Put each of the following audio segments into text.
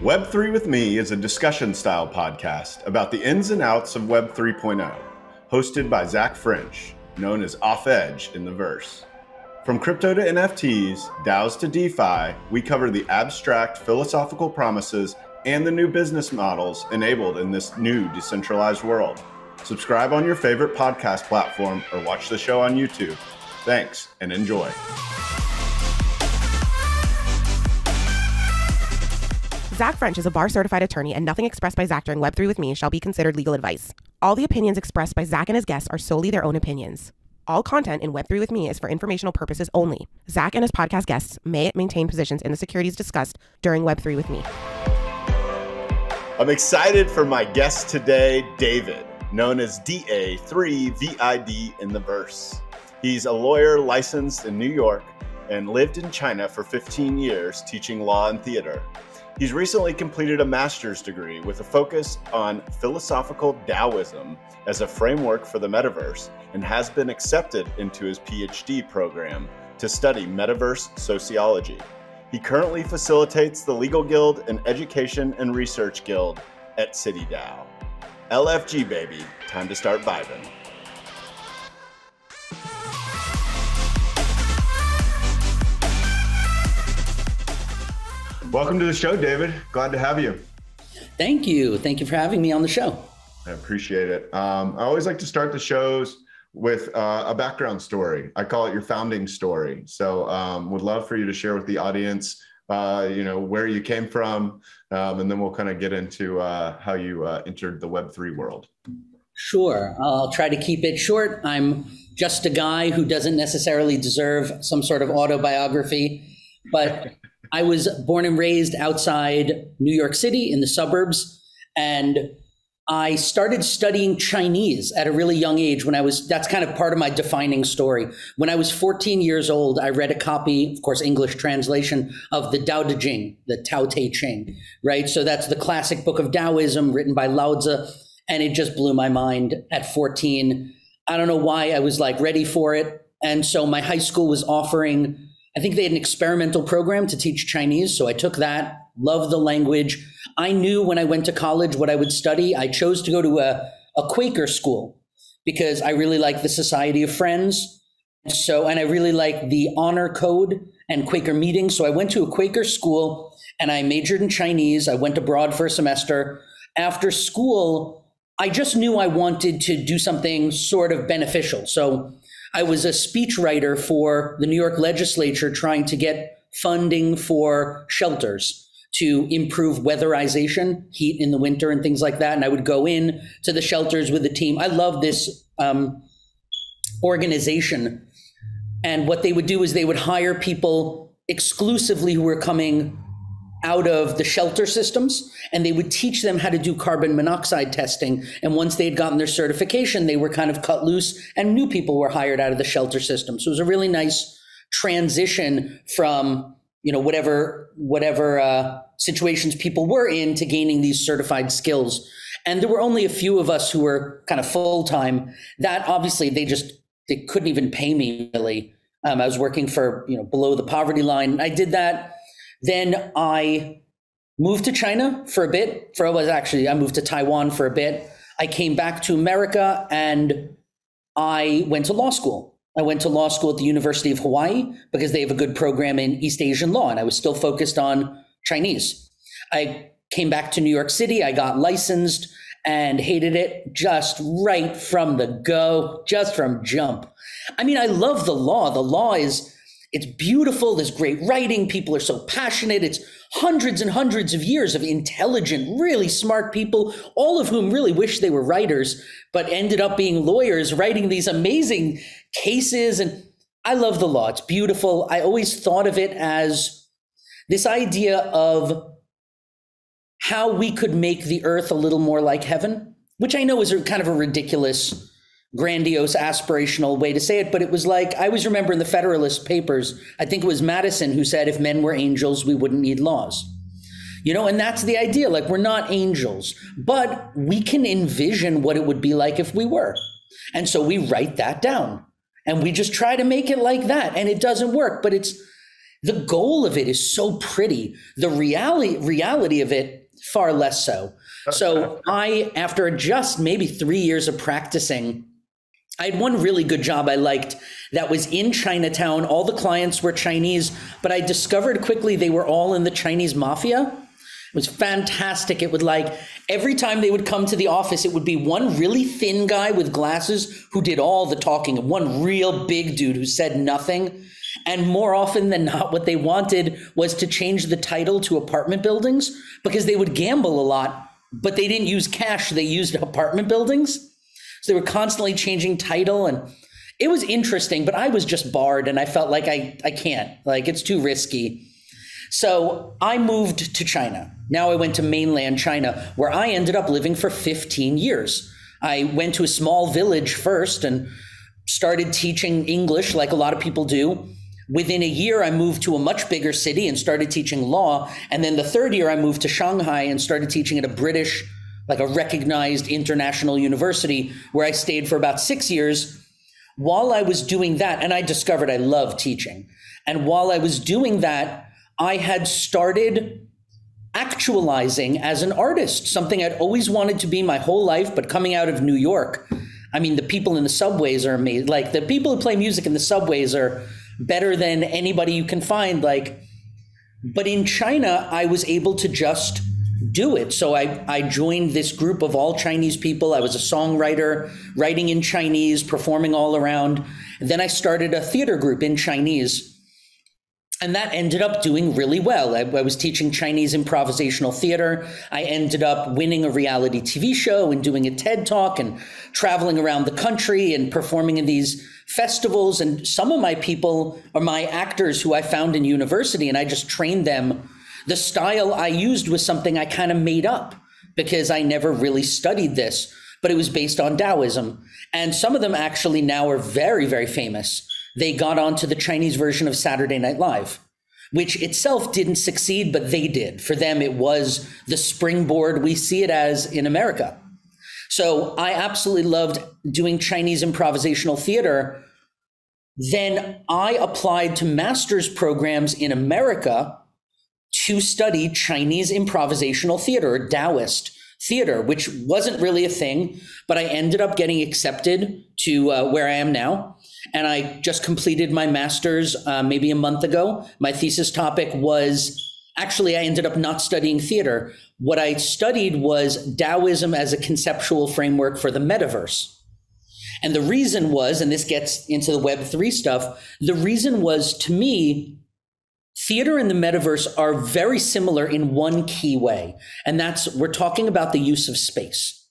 Web3 With Me is a discussion-style podcast about the ins and outs of Web 3.0, hosted by Zach French, known as Off Edge in the verse. From crypto to NFTs, DAOs to DeFi, we cover the abstract philosophical promises and the new business models enabled in this new decentralized world. Subscribe on your favorite podcast platform or watch the show on YouTube. Thanks and enjoy. Zach French is a bar-certified attorney, and nothing expressed by Zach during Web3 With Me shall be considered legal advice. All the opinions expressed by Zach and his guests are solely their own opinions. All content in Web3 With Me is for informational purposes only. Zach and his podcast guests may maintain positions in the securities discussed during Web3 With Me. I'm excited for my guest today, David, known as DA3VID in the verse. He's a lawyer licensed in New York and lived in China for 15 years teaching law and theater. He's recently completed a master's degree with a focus on philosophical Daoism as a framework for the metaverse, and has been accepted into his PhD program to study metaverse sociology. He currently facilitates the Legal Guild and Education and Research Guild at CityDAO. LFG, baby, time to start vibing. Welcome to the show, David. Glad to have you. Thank you. Thank you for having me on the show. I appreciate it. I always like to start the shows with a background story. I call it your founding story. So would love for you to share with the audience, you know, where you came from, and then we'll kind of get into how you entered the Web3 world. Sure. I'll try to keep it short. I'm just a guy who doesn't necessarily deserve some sort of autobiography, but I was born and raised outside New York City in the suburbs, and I started studying Chinese at a really young age when I was, that's kind of part of my defining story. When I was 14 years old, I read a copy, of course, English translation, of the Tao Te Ching, the Tao Te Ching, right? So that's the classic book of Taoism written by Laozi, and it just blew my mind at 14. I don't know why I was like ready for it. And so my high school was offering, I think they had an experimental program to teach Chinese. So I took that, loved the language. I knew when I went to college what I would study. I chose to go to a Quaker school because I really liked the Society of Friends. So, and I really liked the honor code and Quaker meetings. So I went to a Quaker school and I majored in Chinese. I went abroad for a semester. After school, I just knew I wanted to do something sort of beneficial. So I was a speechwriter for the New York legislature trying to get funding for shelters to improve weatherization, heat in the winter and things like that. And I would go in to the shelters with the team. I love this organization. And what they would do is they would hire people exclusively who were coming out of the shelter systems, and they would teach them how to do carbon monoxide testing. And once they had gotten their certification, they were kind of cut loose, and new people were hired out of the shelter system. So it was a really nice transition from, you know, whatever situations people were in to gaining these certified skills. And there were only a few of us who were kind of full time. That obviously they couldn't even pay me really. I was working for, you know, below the poverty line. I did that. Then I moved to China for a bit. I moved to Taiwan for a bit. I came back to America and I went to law school. I went to law school at the University of Hawaii because they have a good program in East Asian law, and I was still focused on Chinese. I came back to New York City. I got licensed and hated it just right from the go, just from jump. I mean, I love the law. The law is, it's beautiful, there's great writing, people are so passionate, it's hundreds and hundreds of years of intelligent, really smart people, all of whom really wish they were writers, but ended up being lawyers writing these amazing cases. And I love the law, it's beautiful. I always thought of it as this idea of how we could make the earth a little more like heaven, which I know is kind of a ridiculous, grandiose, aspirational way to say it, but it was like, I always remember in the Federalist Papers, I think it was Madison who said, if men were angels, we wouldn't need laws. You know, and that's the idea, like we're not angels, but we can envision what it would be like if we were. And so we write that down and we just try to make it like that, and it doesn't work, but it's The goal of it is so pretty. The reality of it, far less so. So I, after just maybe 3 years of practicing, I had one really good job I liked that was in Chinatown. All the clients were Chinese, but I discovered quickly they were all in the Chinese mafia. It was fantastic. It would, like, every time they would come to the office, it would be one really thin guy with glasses who did all the talking and one real big dude who said nothing. And more often than not, what they wanted was to change the title to apartment buildings, because they would gamble a lot, but they didn't use cash. They used apartment buildings. So they were constantly changing title, and it was interesting, but I was just barred and I felt like I can't, like, it's too risky. So I moved to China. Now I went to mainland China, where I ended up living for 15 years. I went to a small village first and started teaching English like a lot of people do. Within a year, I moved to a much bigger city and started teaching law. And then the third year I moved to Shanghai and started teaching at a British, like a recognized international university, where I stayed for about 6 years. While I was doing that, and I discovered I love teaching. And while I was doing that, I had started actualizing as an artist, something I'd always wanted to be my whole life, but coming out of New York. I mean, the people in the subways are amazing. Like, the people who play music in the subways are better than anybody you can find. Like, but in China, I was able to just do it. So I joined this group of all Chinese people. I was a songwriter, writing in Chinese, performing all around. And then I started a theater group in Chinese. And that ended up doing really well. I was teaching Chinese improvisational theater. I ended up winning a reality TV show and doing a TED Talk and traveling around the country and performing in these festivals. And some of my people are my actors who I found in university, and I just trained them. The style I used was something I kind of made up because I never really studied this, but it was based on Daoism. And some of them actually now are very, very famous. They got onto the Chinese version of Saturday Night Live, which itself didn't succeed, but they did. For them, it was the springboard we see it as in America. So I absolutely loved doing Chinese improvisational theater. Then I applied to master's programs in America to study Chinese improvisational theater, or Daoist theater, which wasn't really a thing, but I ended up getting accepted to where I am now. And I just completed my master's maybe a month ago. My thesis topic was, actually, I ended up not studying theater. What I studied was Daoism as a conceptual framework for the metaverse. And the reason was, and this gets into the Web3 stuff, the reason was, to me, theater and the metaverse are very similar in one key way. And that's, we're talking about the use of space.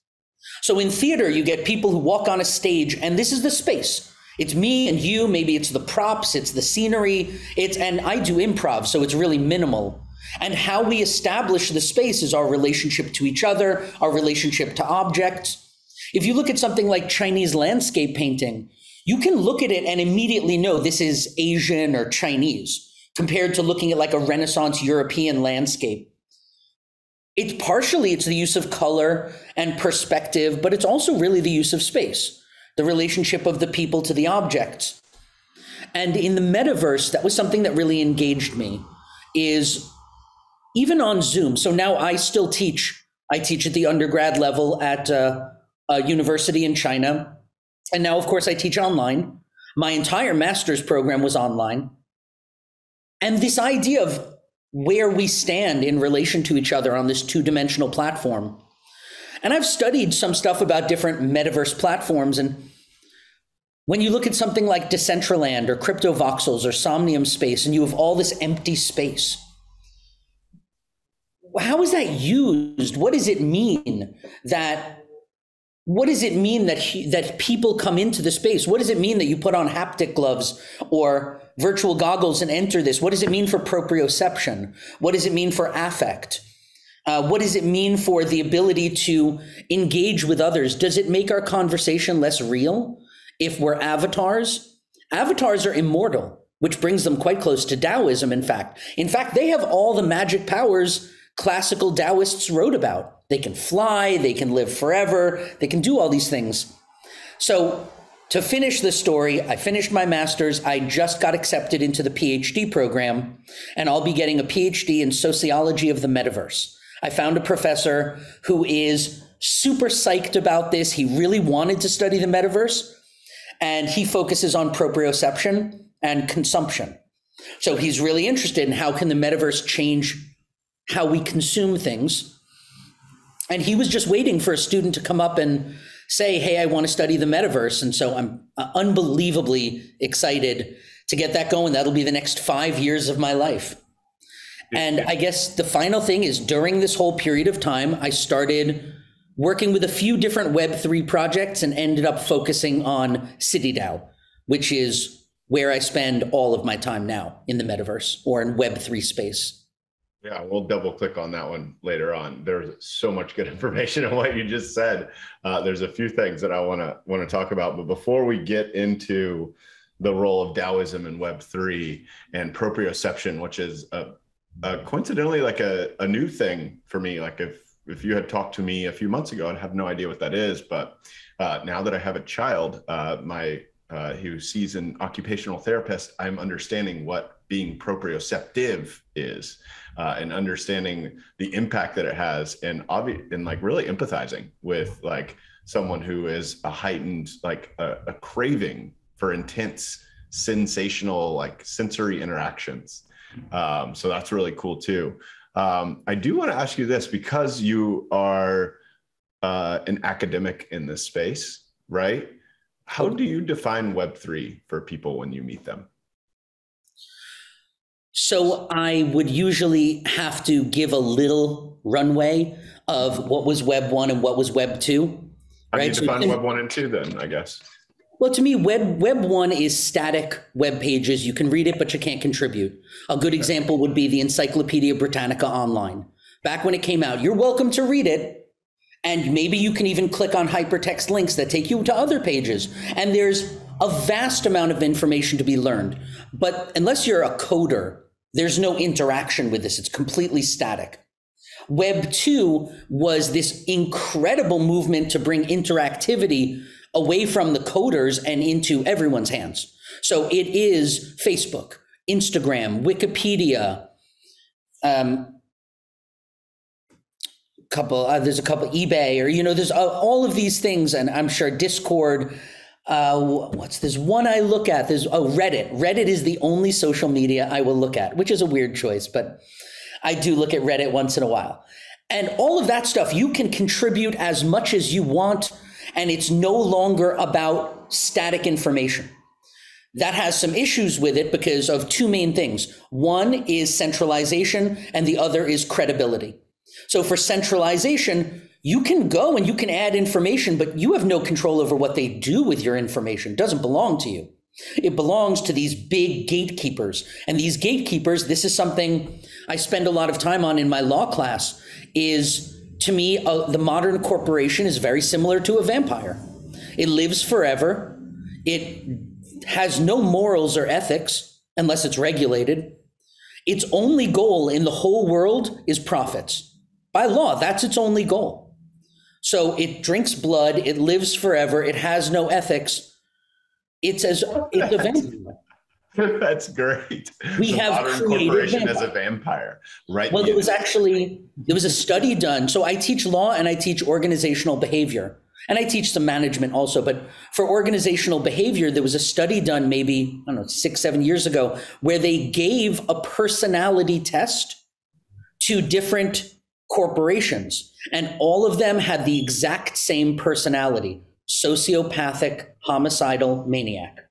So in theater, you get people who walk on a stage, and this is the space. It's me and you, maybe it's the props, it's the scenery, and I do improv, so it's really minimal. And how we establish the space is our relationship to each other, our relationship to objects. If you look at something like Chinese landscape painting, you can look at it and immediately know this is Asian or Chinese, compared to looking at like a Renaissance European landscape. It's partially, it's the use of color and perspective, but it's also really the use of space. The relationship of the people to the objects. And in the metaverse, that was something that really engaged me, is even on Zoom. So now I still teach. I teach at the undergrad level at a university in China. And now, of course, I teach online. My entire master's program was online. And this idea of where we stand in relation to each other on this two-dimensional platform. And I've studied some stuff about different metaverse platforms. And when you look at something like Decentraland or Crypto Voxels or Somnium space, and you have all this empty space, how is that used? What does it mean that, that people come into the space? What does it mean that you put on haptic gloves or virtual goggles and enter this? What does it mean for proprioception? What does it mean for affect? What does it mean for the ability to engage with others? Does it make our conversation less real if we're avatars? Avatars are immortal, which brings them quite close to Taoism, in fact. In fact, they have all the magic powers classical Taoists wrote about. They can fly, they can live forever, they can do all these things. So to finish the story, I finished my master's. I just got accepted into the PhD program, and I'll be getting a PhD in sociology of the metaverse. I found a professor who is super psyched about this. He really wanted to study the metaverse, and he focuses on proprioception and consumption. So he's really interested in how can the metaverse change how we consume things. And he was just waiting for a student to come up and say, hey, I want to study the metaverse. And so I'm unbelievably excited to get that going. That'll be the next 5 years of my life. And I guess the final thing is during this whole period of time, I started working with a few different Web3 projects and ended up focusing on CityDAO, which is where I spend all of my time now in the metaverse or in Web3 space. Yeah, we'll double click on that one later on. There's so much good information on what you just said. There's a few things that I want to talk about, but before we get into the role of Daoism and Web3 and proprioception, which is coincidentally like a new thing for me. Like if you had talked to me a few months ago, I'd have no idea what that is. But now that I have a child, who sees an occupational therapist, I'm understanding what being proprioceptive is, and understanding the impact that it has, and like really empathizing with like someone who is a heightened, like a craving for intense, sensational, like sensory interactions. So that's really cool too. I do want to ask you this, because you are an academic in this space, right? How do you define Web3 for people when you meet them? So I would usually have to give a little runway of what was Web 1 and what was Web 2. Right? I need to find Web 1 and 2 then, I guess. Well, to me, Web 1 is static web pages. You can read it, but you can't contribute. A good example would be the Encyclopedia Britannica Online. Back when it came out, you're welcome to read it. And maybe you can even click on hypertext links that take you to other pages. And there's a vast amount of information to be learned. But unless you're a coder, there's no interaction with this. It's completely static. Web 2 was this incredible movement to bring interactivity away from the coders and into everyone's hands. So it is Facebook, Instagram, Wikipedia, there's a couple eBay, or there's all of these things, and I'm sure Discord. What's this one I look at? There's Reddit. Reddit is the only social media I will look at, which is a weird choice, but I do look at Reddit once in a while. And all of that stuff, you can contribute as much as you want, and it's no longer about static information. That has some issues with it because of two main things. One is centralization, and the other is credibility. So for centralization, you can go and you can add information, but you have no control over what they do with your information. It doesn't belong to you. It belongs to these big gatekeepers. And these gatekeepers, this is something I spend a lot of time on in my law class, is to me, the modern corporation is very similar to a vampire. It lives forever. It has no morals or ethics unless it's regulated. Its only goal in the whole world is profits. By law, that's its only goal. So it drinks blood, it lives forever, it has no ethics. It's a vampire. That's great. We have modern corporation as a vampire, right? Well, there was a study done. So I teach law and I teach organizational behavior. And I teach some management also, but for organizational behavior, there was a study done maybe, I don't know, 6-7 years ago, where they gave a personality test to different corporations, and all of them had the exact same personality: sociopathic, homicidal, maniac.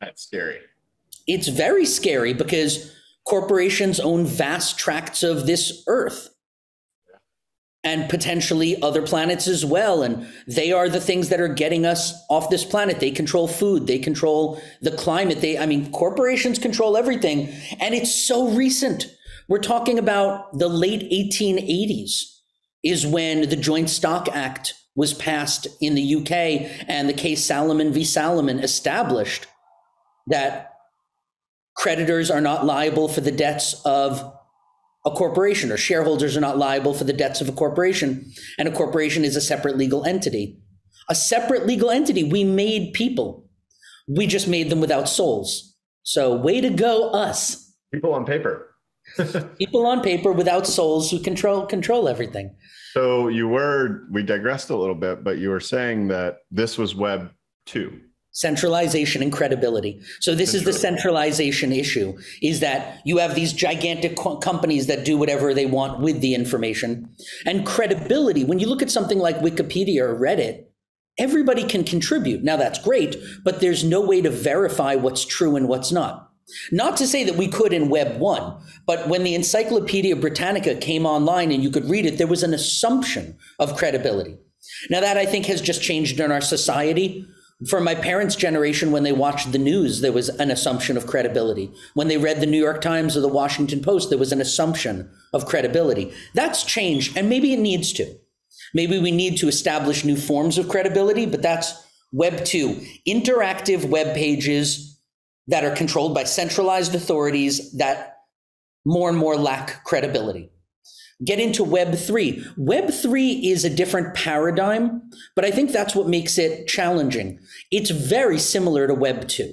That's scary. It's very scary because corporations own vast tracts of this earth and potentially other planets as well. And they are the things that are getting us off this planet. They control food. They control the climate. Corporations control everything. And it's so recent. We're talking about the late 1880s is when the Joint Stock Act was passed in the UK, and the case Salomon v. Salomon established that creditors are not liable for the debts of a corporation, or shareholders are not liable for the debts of a corporation, and a corporation is a separate legal entity. a separate legal entity. We made people. We just made them without souls. So way to go, us. People on paper. People on paper without souls who control everything. So you were, we digressed a little bit, but you were saying that this was Web 2. Centralization and credibility. So this is the centralization issue, is that you have these gigantic companies that do whatever they want with the information. And credibility, when you look at something like Wikipedia or Reddit, everybody can contribute. Now that's great, but there's no way to verify what's true and what's not. Not to say that we could in Web 1, but when the Encyclopedia Britannica came online and you could read it, there was an assumption of credibility. Now that I think has just changed in our society. For my parents' generation, when they watched the news, there was an assumption of credibility. When they read the New York Times or the Washington Post, there was an assumption of credibility. That's changed, and maybe it needs to. Maybe we need to establish new forms of credibility, but that's Web 2. Interactive web pages that are controlled by centralized authorities that more and more lack credibility. Get into Web 3. Web 3 is a different paradigm, but I think that's what makes it challenging. It's very similar to Web 2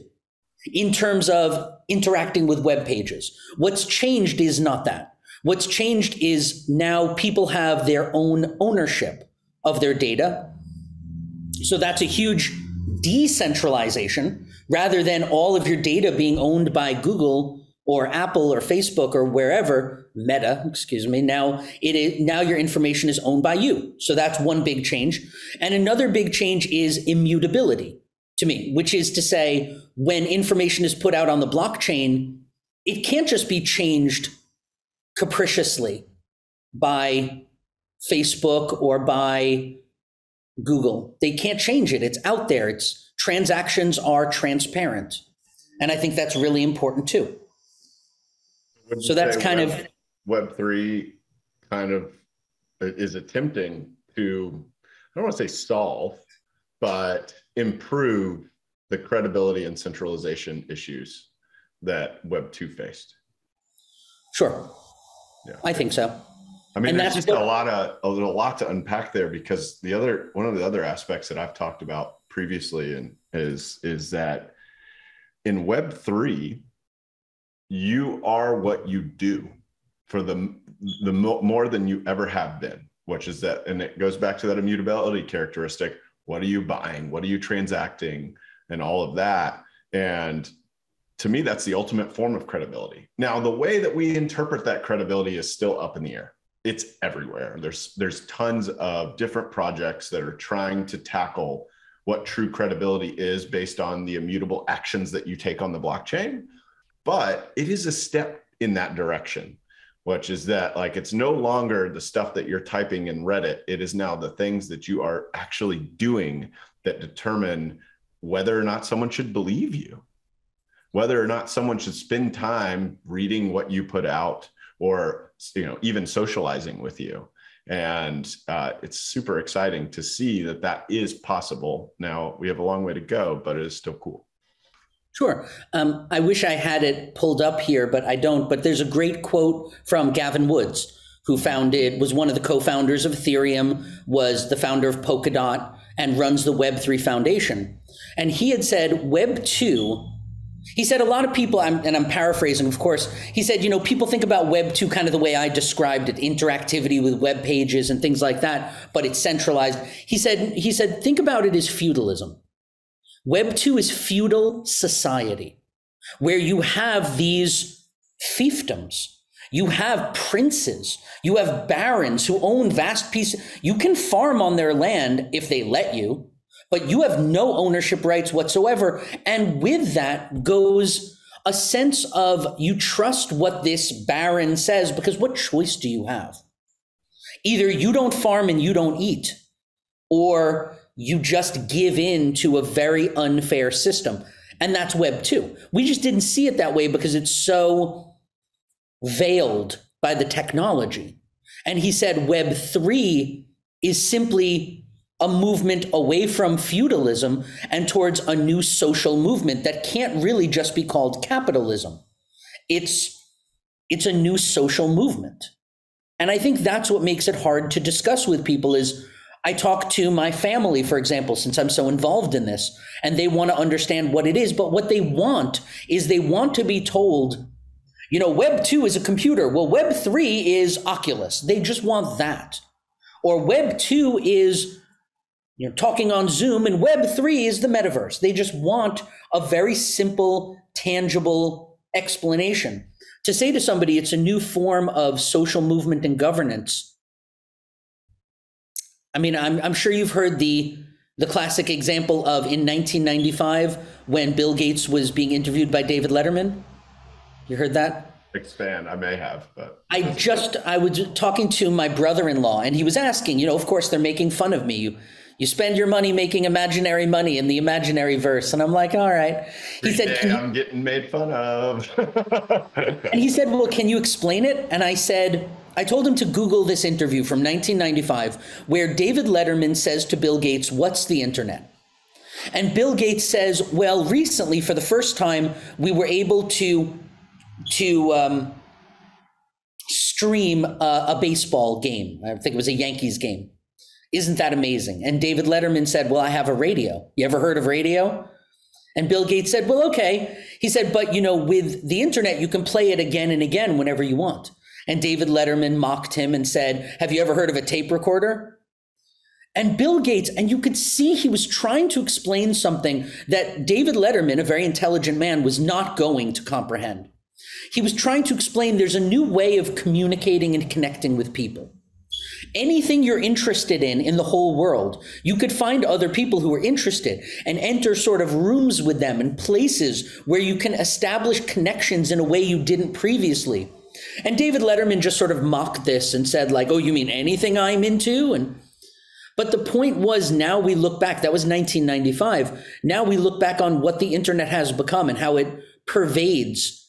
in terms of interacting with web pages. What's changed is not that. What's changed is now people have their own ownership of their data. So that's a huge decentralization rather than all of your data being owned by Google or Apple or Facebook or wherever, Meta, excuse me, now your information is owned by you. So that's one big change. And another big change is immutability to me, which is to say when information is put out on the blockchain, it can't just be changed capriciously by Facebook or by Google. They can't change it. It's out there. It's transactions are transparent. And I think that's really important too. So that's kind of Web 3 kind of is attempting to, I don't want to say solve, but improve the credibility and centralization issues that Web 2 faced. Sure. Yeah. I think so. I mean, there's just a lot to unpack there, because the other, one of the other aspects that I've talked about previously and is that in Web 3, you are what you do for the more than you ever have been, which is that, and it goes back to that immutability characteristic. What are you buying? What are you transacting? And all of that. And to me, that's the ultimate form of credibility. Now, the way that we interpret that credibility is still up in the air. It's everywhere. There's tons of different projects that are trying to tackle what true credibility is based on the immutable actions that you take on the blockchain. But it is a step in that direction, which is that like it's no longer the stuff that you're typing in Reddit. It is now the things that you are actually doing that determine whether or not someone should believe you, whether or not someone should spend time reading what you put out or, you know, even socializing with you. And it's super exciting to see that that is possible. Now, we have a long way to go, but it is still cool. Sure. I wish I had it pulled up here, but I don't. But there's a great quote from Gavin Woods, who was one of the co-founders of Ethereum, was the founder of Polkadot, and runs the Web3 Foundation. And he had said, Web 2, he said a lot of people, and I'm paraphrasing, of course, he said, you know, people think about Web 2 kind of the way I described it, interactivity with web pages and things like that, but it's centralized. He said, think about it as feudalism. Web 2 is feudal society, where you have these fiefdoms, you have princes, you have barons who own vast pieces. You can farm on their land if they let you, but you have no ownership rights whatsoever. And with that goes a sense of you trust what this baron says, because what choice do you have? Either you don't farm and you don't eat, or you just give in to a very unfair system. And that's Web 2. We just didn't see it that way because it's so veiled by the technology. And he said Web 3 is simply a movement away from feudalism and towards a new social movement that can't really just be called capitalism. It's a new social movement. And I think that's what makes it hard to discuss with people is, I talk to my family, for example, since I'm so involved in this, and they want to understand what it is. But what they want is they want to be told, you know, Web 2 is a computer. Well, Web 3 is Oculus. They just want that. Or Web 2 is, you know, talking on Zoom, and Web 3 is the metaverse. They just want a very simple, tangible explanation. To say to somebody it's a new form of social movement and governance, I mean, I'm sure you've heard the classic example of in 1995 when Bill Gates was being interviewed by David Letterman. You heard that? Expand. I may have, but I was talking to my brother-in-law, and he was asking, you know, of course they're making fun of me. You spend your money making imaginary money in the imaginary verse. And I'm like, all right. He said, I'm getting made fun of. And he said, well, can you explain it? And I said, I told him to Google this interview from 1995, where David Letterman says to Bill Gates, what's the internet? And Bill Gates says, well, recently, for the first time, we were able to stream a baseball game. I think it was a Yankees game. Isn't that amazing? And David Letterman said, well, I have a radio. You ever heard of radio? And Bill Gates said, well, okay. He said, but you know, with the internet, you can play it again and again whenever you want. And David Letterman mocked him and said, have you ever heard of a tape recorder? And Bill Gates, and you could see he was trying to explain something that David Letterman, a very intelligent man, was not going to comprehend. He was trying to explain there's a new way of communicating and connecting with people. Anything you're interested in the whole world, you could find other people who are interested and enter sort of rooms with them and places where you can establish connections in a way you didn't previously. And David Letterman just sort of mocked this and said, like, oh, you mean anything I'm into? But the point was, now we look back, that was 1995. Now we look back on what the internet has become and how it pervades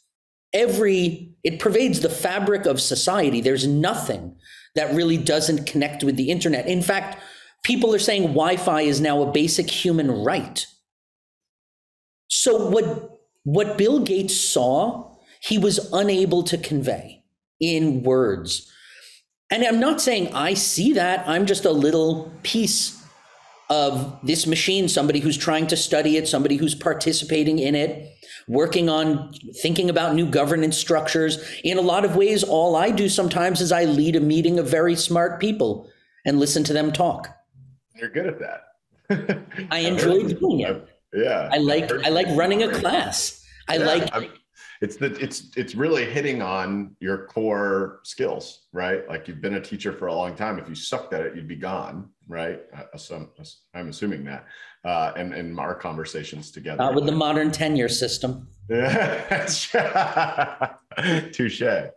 the fabric of society. There's nothing that really doesn't connect with the internet. In fact, people are saying Wi-Fi is now a basic human right. So what Bill Gates saw, he was unable to convey in words. And I'm not saying I see that. I'm just a little piece of this machine, somebody who's trying to study it, somebody who's participating in it, working on thinking about new governance structures. In a lot of ways, all I do sometimes is I lead a meeting of very smart people and listen to them talk. You're good at that. I enjoy doing it. Yeah. I like running a class. It's really hitting on your core skills, right? Like, you've been a teacher for a long time. If you sucked at it, you'd be gone, right? I'm assuming that. And in our conversations together. With the modern tenure system. Yeah, touché.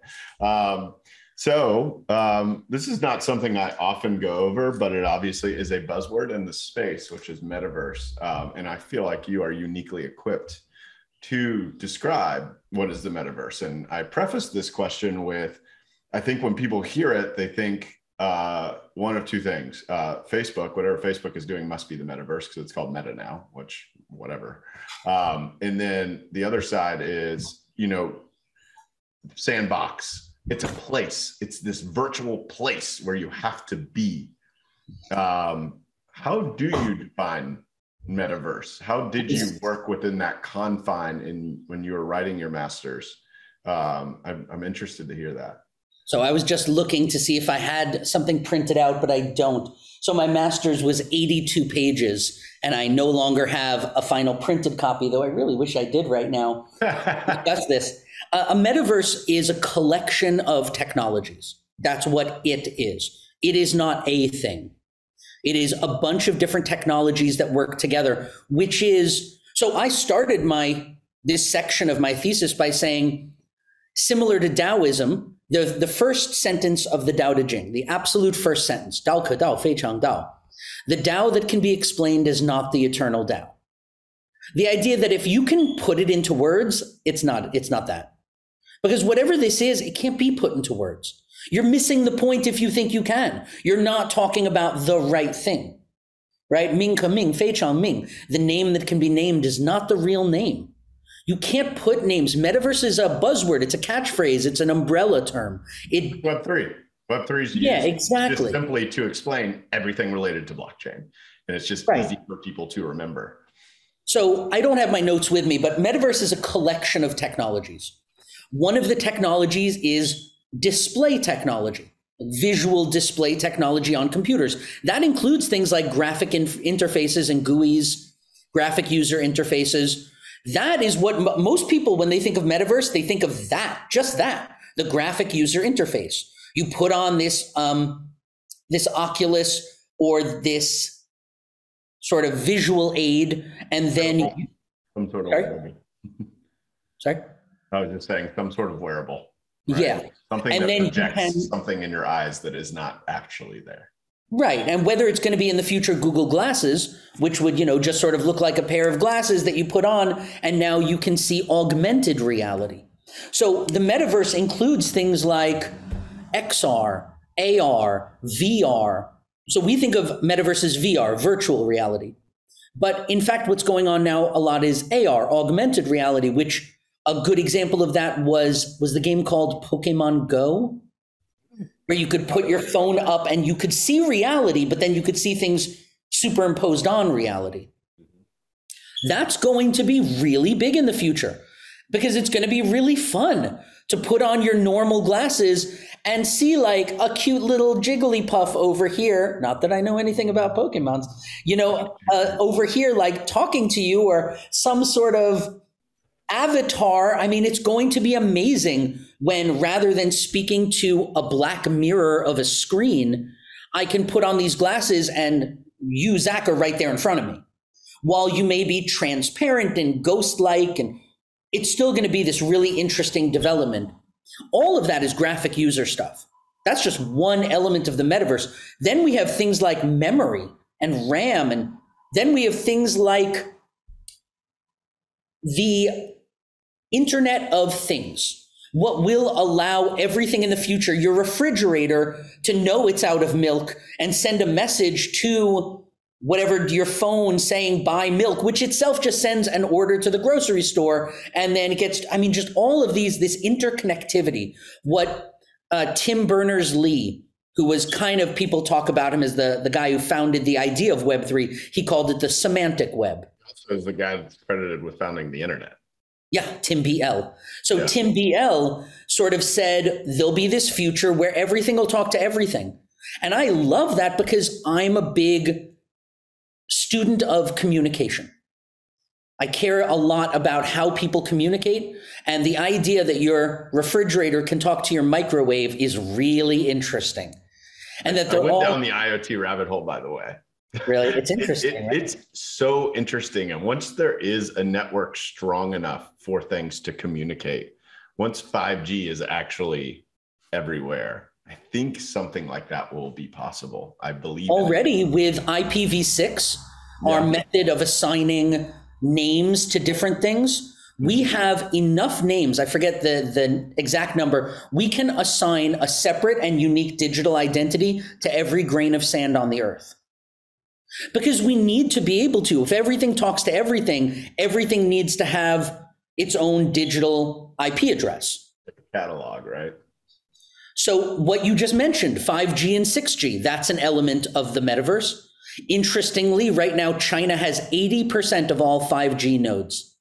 So this is not something I often go over, but it obviously is a buzzword in the space, which is metaverse. And I feel like you are uniquely equipped to describe what is the metaverse. And I preface this question with, I think when people hear it, they think one of two things. Facebook, whatever Facebook is doing must be the metaverse, because it's called Meta now, which whatever. And then the other side is, you know, sandbox. It's a place. It's this virtual place where you have to be. How do you define metaverse? How did you work within that confine when you were writing your master's? I'm interested to hear that. So I was just looking to see if I had something printed out, but I don't. So my master's was 82 pages, and I no longer have a final printed copy, though I really wish I did right now. Discuss this. A metaverse is a collection of technologies. That's what it is. It is not a thing. It is a bunch of different technologies that work together, which is, so I started this section of my thesis by saying, similar to Daoism, the first sentence of the Tao Te Ching, the absolute first sentence, Dao ke Dao, Fei Chang Dao, the Dao that can be explained is not the eternal Dao. The idea that if you can put it into words, it's not that. Because whatever this is, it can't be put into words. You're missing the point if you think you can. You're not talking about the right thing, right? Ming ke Ming, Fei Chang Ming. The name that can be named is not the real name. You can't put names. Metaverse is a buzzword. It's a catchphrase. It's an umbrella term. Web3. Web3 is used just simply to explain everything related to blockchain. And it's just easy for people to remember. So I don't have my notes with me, but metaverse is a collection of technologies. One of the technologies is display technology, visual display technology on computers. That includes things like graphic interfaces and GUIs, graphic user interfaces. That is what most people, when they think of metaverse, they think of that, just that, the graphic user interface. You put on this, this Oculus or this sort of visual aid, and then some sort of wearable. Sorry? I was just saying some sort of wearable. Right? Yeah. Something and that projects something in your eyes that is not actually there. Right. And whether it's going to be in the future Google Glasses, which would, you know, just sort of look like a pair of glasses that you put on, and now you can see augmented reality. So the metaverse includes things like XR, AR, VR. So we think of metaverse as VR, virtual reality. But in fact, what's going on now a lot is AR, augmented reality, which a good example of that was the game called Pokemon Go, where you could put your phone up and you could see reality, but then you could see things superimposed on reality. That's going to be really big in the future because it's going to be really fun to put on your normal glasses and see like a cute little Jigglypuff over here, not that I know anything about Pokemons, you know, over here, like talking to you or some sort of avatar. I mean, it's going to be amazing when rather than speaking to a black mirror of a screen, I can put on these glasses and you, Zach, are right there in front of me. While you may be transparent and ghost-like, and it's still going to be this really interesting development. All of that is graphic user stuff. That's just one element of the metaverse. Then we have things like memory and RAM, and then we have things like the Internet of Things, what will allow everything in the future, your refrigerator, to know it's out of milk and send a message to whatever your phone saying buy milk, which itself just sends an order to the grocery store. And then it gets, I mean, just all of these, this interconnectivity, what Tim Berners-Lee, who was kind of, people talk about him as the guy who founded the idea of Web3. He called it the semantic web. So is the guy that's credited with founding the internet. Yeah, Tim BL. So yeah. Tim BL sort of said, there'll be this future where everything will talk to everything. And I love that because I'm a big student of communication. I care a lot about how people communicate, and the idea that your refrigerator can talk to your microwave is really interesting. And that they're all down the IoT rabbit hole, by the way. Really, it's interesting. It's so interesting. And once there is a network strong enough for things to communicate, once 5G is actually everywhere, I think something like that will be possible. I believe already with IPv6, our method of assigning names to different things, we have enough names. I forget the exact number. We can assign a separate and unique digital identity to every grain of sand on the earth. Because we need to be able to, if everything talks to everything, everything needs to have its own digital IP address. Catalog, right? So what you just mentioned, 5G and 6G, that's an element of the metaverse. Interestingly, right now, China has 80% of all 5G nodes.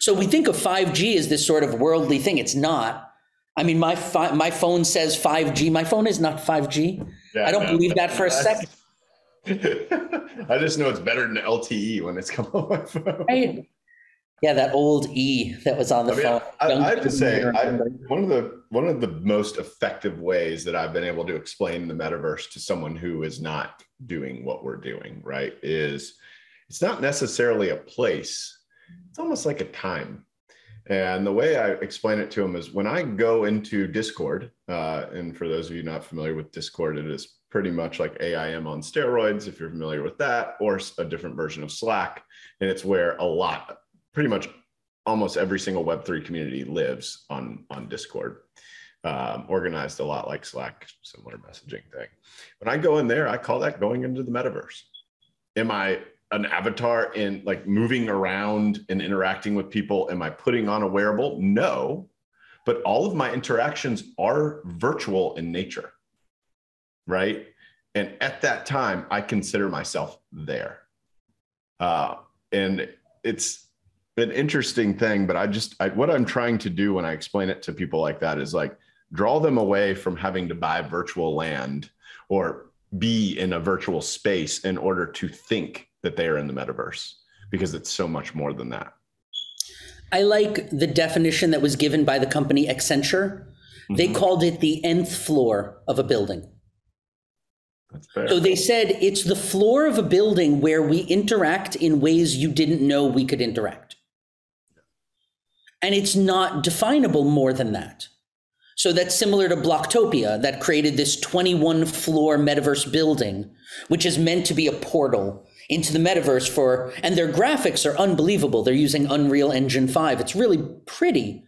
So we think of 5G as this sort of worldly thing. It's not. I mean, my phone says 5G. My phone is not 5G. Yeah, I don't believe that for a second. I just know it's better than LTE when it's come on my phone. Right. Yeah, that old E that was on the phone. I have to say, one of the most effective ways that I've been able to explain the metaverse to someone who is not doing what we're doing, right, is it's not necessarily a place. It's almost like a time. And the way I explain it to them is when I go into Discord, and for those of you not familiar with Discord, it is pretty much like AIM on steroids, if you're familiar with that, or a different version of Slack. And it's where pretty much almost every single Web3 community lives on Discord, organized a lot like Slack, similar messaging thing. When I go in there, I call that going into the metaverse. Am I an avatar in like moving around and interacting with people? Am I putting on a wearable? No, but all of my interactions are virtual in nature. right? And at that time, I consider myself there. And it's an interesting thing, but what I'm trying to do when I explain it to people like that is like draw them away from having to buy virtual land or be in a virtual space in order to think that they are in the metaverse, because it's so much more than that. I like the definition that was given by the company Accenture. Mm-hmm. They called it the nth floor of a building. That's fair. So they said it's the floor of a building where we interact in ways you didn't know we could interact. And it's not definable more than that. So that's similar to Blocktopia that created this 21-floor metaverse building, which is meant to be a portal into the metaverse for, and their graphics are unbelievable. They're using Unreal Engine 5. It's really pretty.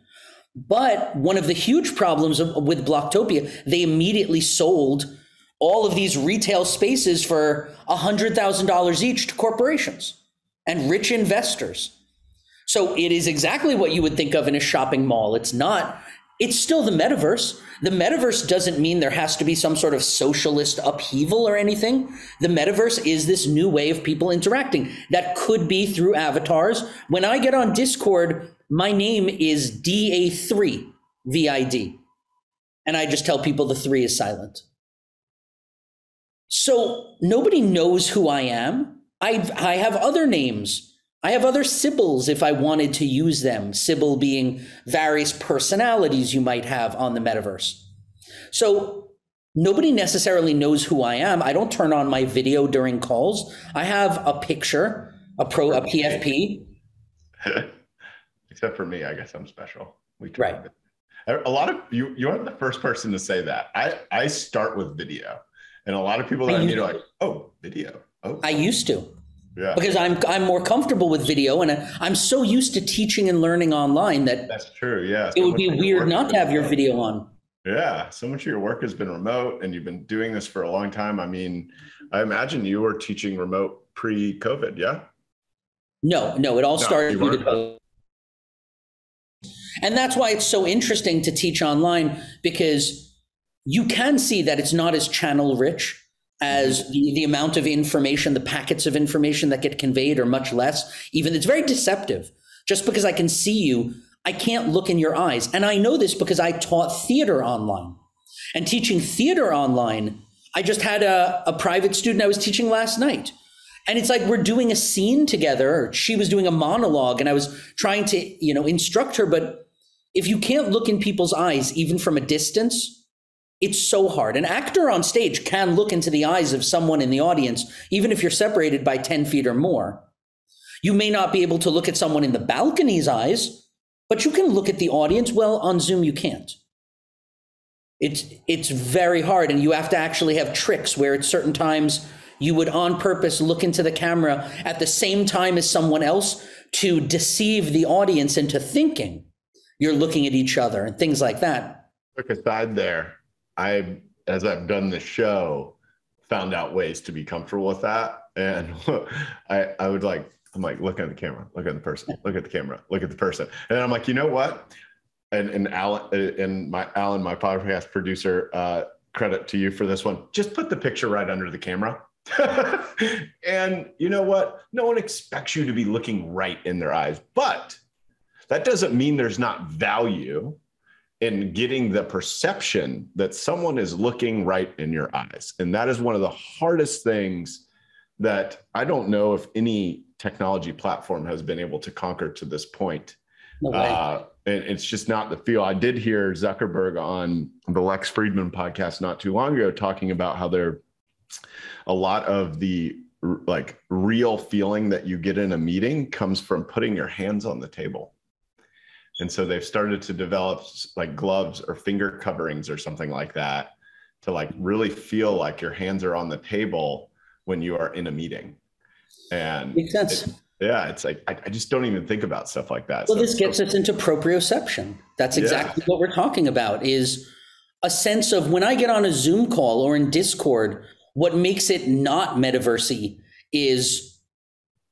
But one of the huge problems with Blocktopia, they immediately sold all of these retail spaces for $100,000 each to corporations and rich investors. So it is exactly what you would think of in a shopping mall. It's not, it's still the metaverse. The metaverse doesn't mean there has to be some sort of socialist upheaval or anything. The metaverse is this new way of people interacting. That could be through avatars. When I get on Discord, my name is DA3VID. And I just tell people the three is silent. So nobody knows who I am. I have other names. I have other Sibyls if I wanted to use them, Sibyl being various personalities you might have on the metaverse. So nobody necessarily knows who I am. I don't turn on my video during calls. I have a picture, a PFP. Except for me, I guess I'm special. Right. A lot of you aren't the first person to say that. I start with video, and a lot of people that I meet are like, oh, video. Oh, I used to. Yeah. Because I'm more comfortable with video, and I'm so used to teaching and learning online that that's true. Yeah, it would be weird not to have your video on. Yeah, so much of your work has been remote, and you've been doing this for a long time. I mean, I imagine you were teaching remote pre-COVID, yeah? No, it all started with COVID. And that's why it's so interesting to teach online, because you can see that it's not as channel rich. As the amount of information, the packets of information that get conveyed are much less. Even it's very deceptive. Just because I can see you, I can't look in your eyes. And I know this because I taught theater online. And teaching theater online, I just had a private student I was teaching last night. And it's like we're doing a scene together. Or she was doing a monologue, and I was trying to, instruct her. But if you can't look in people's eyes, even from a distance, it's so hard. An actor on stage can look into the eyes of someone in the audience, even if you're separated by 10 feet or more. You may not be able to look at someone in the balcony's eyes, but you can look at the audience. Well, on Zoom, you can't. It's very hard, and you have to actually have tricks where at certain times you would on purpose look into the camera at the same time as someone else to deceive the audience into thinking you're looking at each other and things like that. Look aside there. As I've done the show, found out ways to be comfortable with that. And I would like, I'm like, look at the camera, look at the person, look at the camera, look at the person. And I'm like, you know what? And Alan, my podcast producer, credit to you for this one. Just put the picture right under the camera. And you know what? No one expects you to be looking right in their eyes, but that doesn't mean there's not value in getting the perception that someone is looking right in your eyes. And that is one of the hardest things that I don't know if any technology platform has been able to conquer to this point. No way. And it's just not the feel. I did hear Zuckerberg on the Lex Friedman podcast not too long ago talking about how a lot of the real feeling that you get in a meeting comes from putting your hands on the table. And so they've started to develop gloves or finger coverings or something like that to really feel like your hands are on the table when you are in a meeting. And makes sense. It's like, I just don't even think about stuff like that. Well, so this gets us into proprioception. That's exactly what we're talking about, is a sense of when I get on a Zoom call or in Discord, what makes it not metaversey is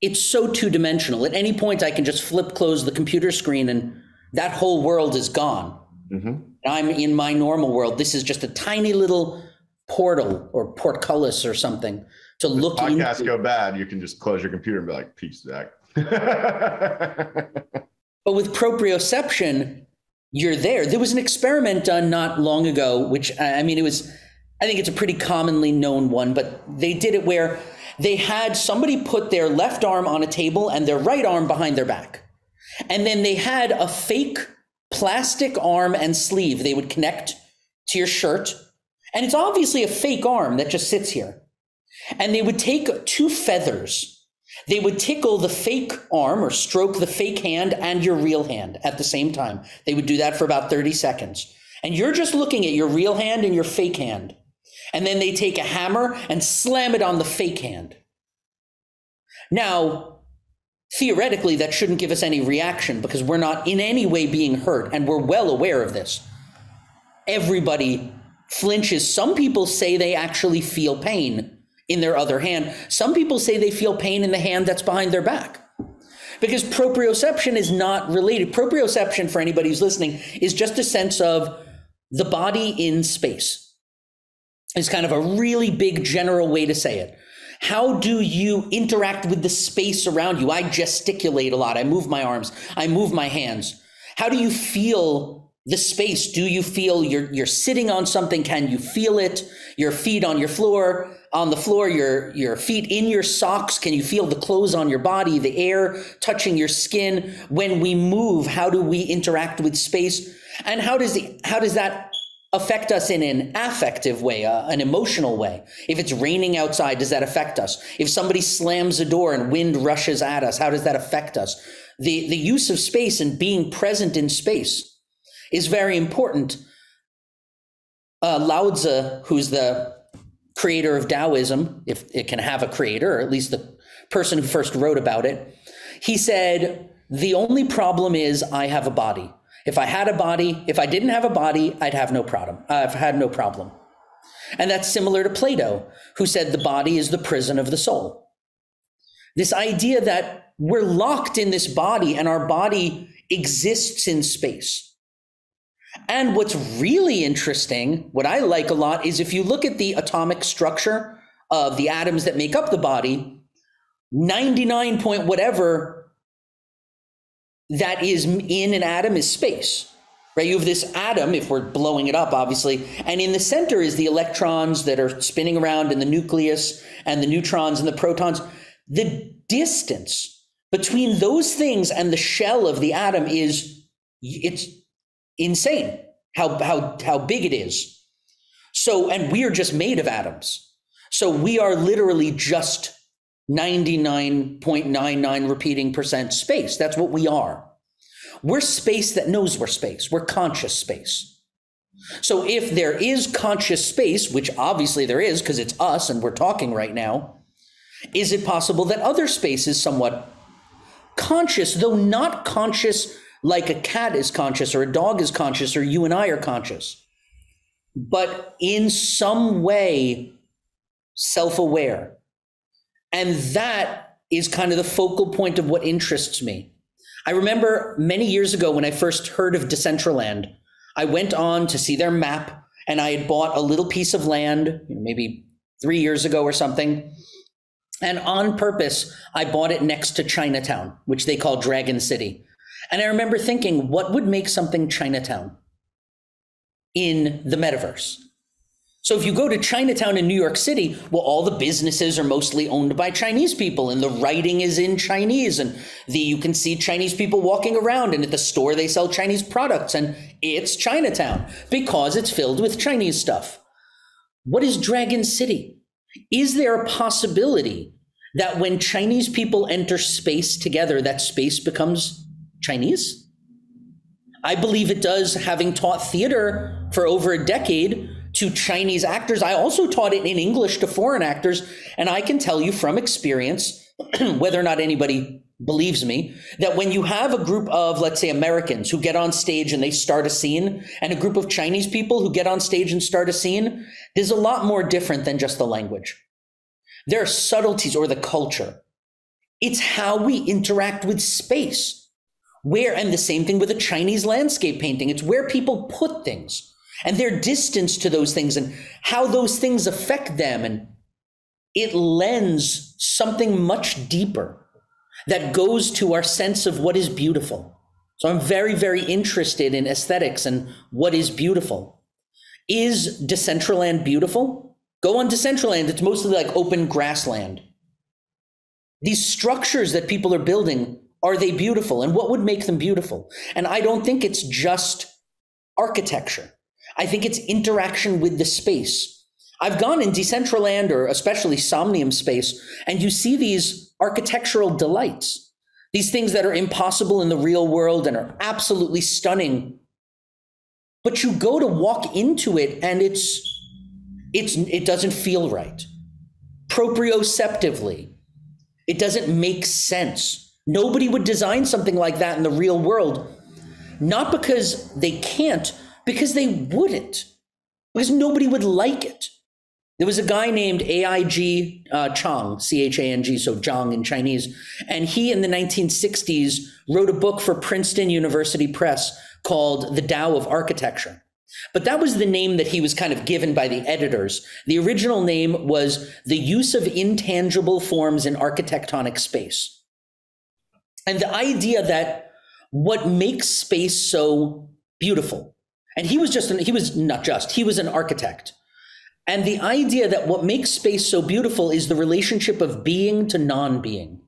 it's so two-dimensional. At any point, I can just flip close the computer screen and that whole world is gone. Mm-hmm. I'm in my normal world. This is just a tiny little portal or portcullis or something to look into. If podcasts go bad, you can just close your computer and be like, peace, Zach. But with proprioception, you're there. There was an experiment done not long ago, which, I mean, it was, I think it's a pretty commonly known one, but they did it where they had somebody put their left arm on a table and their right arm behind their back. And then they had a fake plastic arm and sleeve they would connect to your shirt. And it's obviously a fake arm that just sits here. And they would take two feathers. They would tickle the fake arm or stroke the fake hand and your real hand at the same time. They would do that for about 30 seconds. And you're just looking at your real hand and your fake hand. And then they take a hammer and slam it on the fake hand. Now, theoretically, that shouldn't give us any reaction because we're not in any way being hurt. And we're well aware of this. Everybody flinches. Some people say they actually feel pain in their other hand. Some people say they feel pain in the hand that's behind their back because proprioception is not related. Proprioception, for anybody who's listening, is just a sense of the body in space. It's kind of a really big general way to say it. How do you interact with the space around you? I gesticulate a lot. I move my arms. I move my hands. How do you feel the space? Do you feel you're sitting on something? Can you feel it? Your feet on your floor, your feet in your socks. Can you feel the clothes on your body, the air touching your skin? When we move, how do we interact with space? And how does that affect us in an affective way, an emotional way? If it's raining outside, does that affect us? If somebody slams a door and wind rushes at us, how does that affect us? The use of space and being present in space is very important. Laozi, who's the creator of Daoism, if it can have a creator, or at least the person who first wrote about it, he said, the only problem is I have a body. If I didn't have a body, I'd have no problem. I've had no problem. And that's similar to Plato, who said the body is the prison of the soul. This idea that we're locked in this body and our body exists in space. And what's really interesting, what I like a lot, is if you look at the atomic structure of the atoms that make up the body, 99 point whatever that is in an atom is space, right? You have this atom, if we're blowing it up, obviously, and in the center is the electrons that are spinning around in the nucleus and the neutrons and the protons. The distance between those things and the shell of the atom is, it's insane how big it is. So, and we are just made of atoms. So we are literally just 99.99 repeating percent space. That's what we are. We're space that knows we're space. We're conscious space. So if there is conscious space, which obviously there is because it's us and we're talking right now, is it possible that other space is somewhat conscious, though not conscious like a cat is conscious or a dog is conscious or you and I are conscious, but in some way self-aware? And that is kind of the focal point of what interests me. I remember many years ago when I first heard of Decentraland, I went on to see their map and I had bought a little piece of land, maybe 3 years ago or something. And on purpose, I bought it next to Chinatown, which they call Dragon City. And I remember thinking, what would make something Chinatown in the metaverse? So if you go to Chinatown in New York City, well, all the businesses are mostly owned by Chinese people and the writing is in Chinese and you can see Chinese people walking around and at the store they sell Chinese products and it's Chinatown because it's filled with Chinese stuff. What is Dragon City? Is there a possibility that when Chinese people enter space together, that space becomes Chinese? I believe it does, having taught theater for over a decade to Chinese actors. I also taught it in English to foreign actors. And I can tell you from experience, whether or not anybody believes me, that when you have a group of, let's say, Americans who get on stage and they start a scene, and a group of Chinese people who get on stage and start a scene, there's a lot more different than just the language. There are subtleties, or the culture. It's how we interact with space. And the same thing with a Chinese landscape painting. It's where people put things. and their distance to those things and how those things affect them. And it lends something much deeper that goes to our sense of what is beautiful. So I'm very, very interested in aesthetics and what is beautiful. Is Decentraland beautiful? Go on Decentraland, it's mostly like open grassland. These structures that people are building, are they beautiful? And what would make them beautiful? And I don't think it's just architecture. I think it's interaction with the space. I've gone in Decentraland, or especially Somnium Space, and you see these architectural delights, these things that are impossible in the real world and are absolutely stunning. But you go to walk into it and it doesn't feel right. Proprioceptively, it doesn't make sense. Nobody would design something like that in the real world, not because they can't, because they wouldn't, because nobody would like it. There was a guy named AIG Chang, C-H-A-N-G, so Zhang in Chinese, and he in the 1960s wrote a book for Princeton University Press called The Tao of Architecture. But that was the name that he was kind of given by the editors. The original name was The Use of Intangible Forms in Architectonic Space. And the idea that what makes space so beautiful, and he was an architect. And the idea that what makes space so beautiful is the relationship of being to non-being,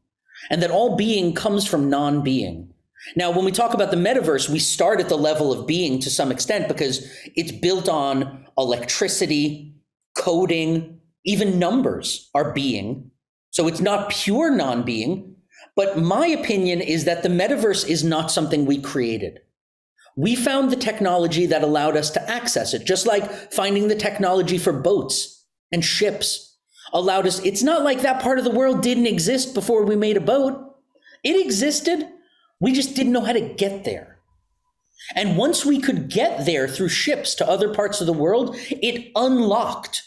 and that all being comes from non-being. Now, when we talk about the metaverse, we start at the level of being to some extent because it's built on electricity, coding, even numbers are being. So it's not pure non-being, but my opinion is that the metaverse is not something we created. We found the technology that allowed us to access it, just like finding the technology for boats and ships allowed us. It's not like that part of the world didn't exist before we made a boat. It existed. We just didn't know how to get there. And once we could get there through ships to other parts of the world, it unlocked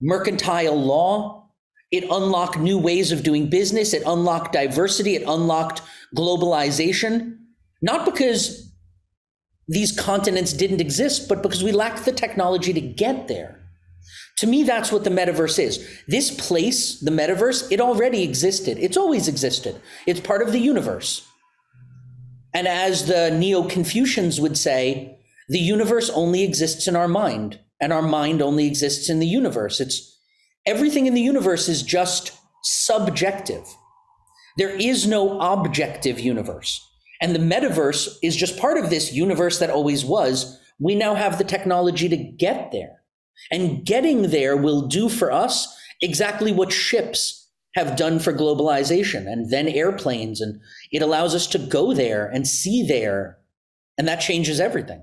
mercantile law. It unlocked new ways of doing business. It unlocked diversity. It unlocked globalization, not because these continents didn't exist, but because we lacked the technology to get there. To me, that's what the metaverse is. This place, the metaverse, it already existed. It's always existed. It's part of the universe. And as the Neo-Confucians would say, the universe only exists in our mind, and our mind only exists in the universe. It's everything in the universe is just subjective. There is no objective universe. And the metaverse is just part of this universe that always was. We now have the technology to get there. And getting there will do for us exactly what ships have done for globalization and then airplanes. And it allows us to go there and see there. And that changes everything.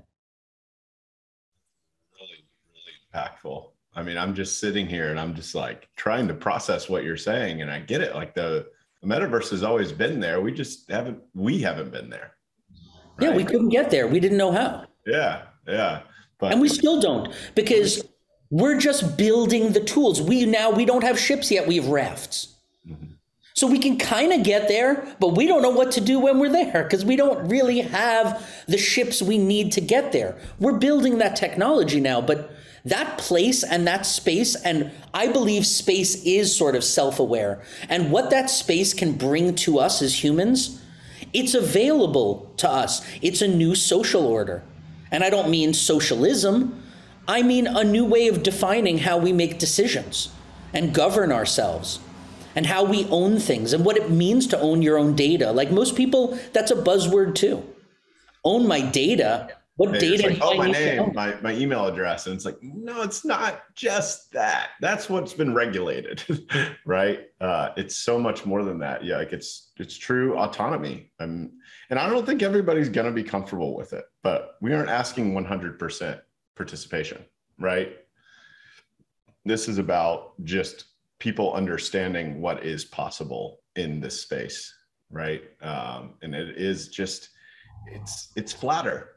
Really, really impactful. I mean, I'm just sitting here and I'm just like trying to process what you're saying. And I get it. Like the metaverse has always been there. We just haven't, been there. Right? Yeah, we couldn't get there. We didn't know how. Yeah. And we still don't, because we're just building the tools. We don't have ships yet. We have rafts. Mm-hmm. So we can kind of get there, but we don't know what to do when we're there because we don't really have the ships we need to get there. We're building that technology now, but that place and that space, and I believe space is sort of self-aware, and what that space can bring to us as humans, it's available to us. It's a new social order. And I don't mean socialism. I mean a new way of defining how we make decisions and govern ourselves and how we own things and what it means to own your own data. Like most people, that's a buzzword too. Own my data. What data? Like, oh, my name, my email address. And it's like, no, it's not just that. That's what's been regulated, right? It's so much more than that. Yeah, like it's true autonomy. And I don't think everybody's going to be comfortable with it, but we aren't asking 100% participation, right? This is about just people understanding what is possible in this space, right? And it is just, it's flatter.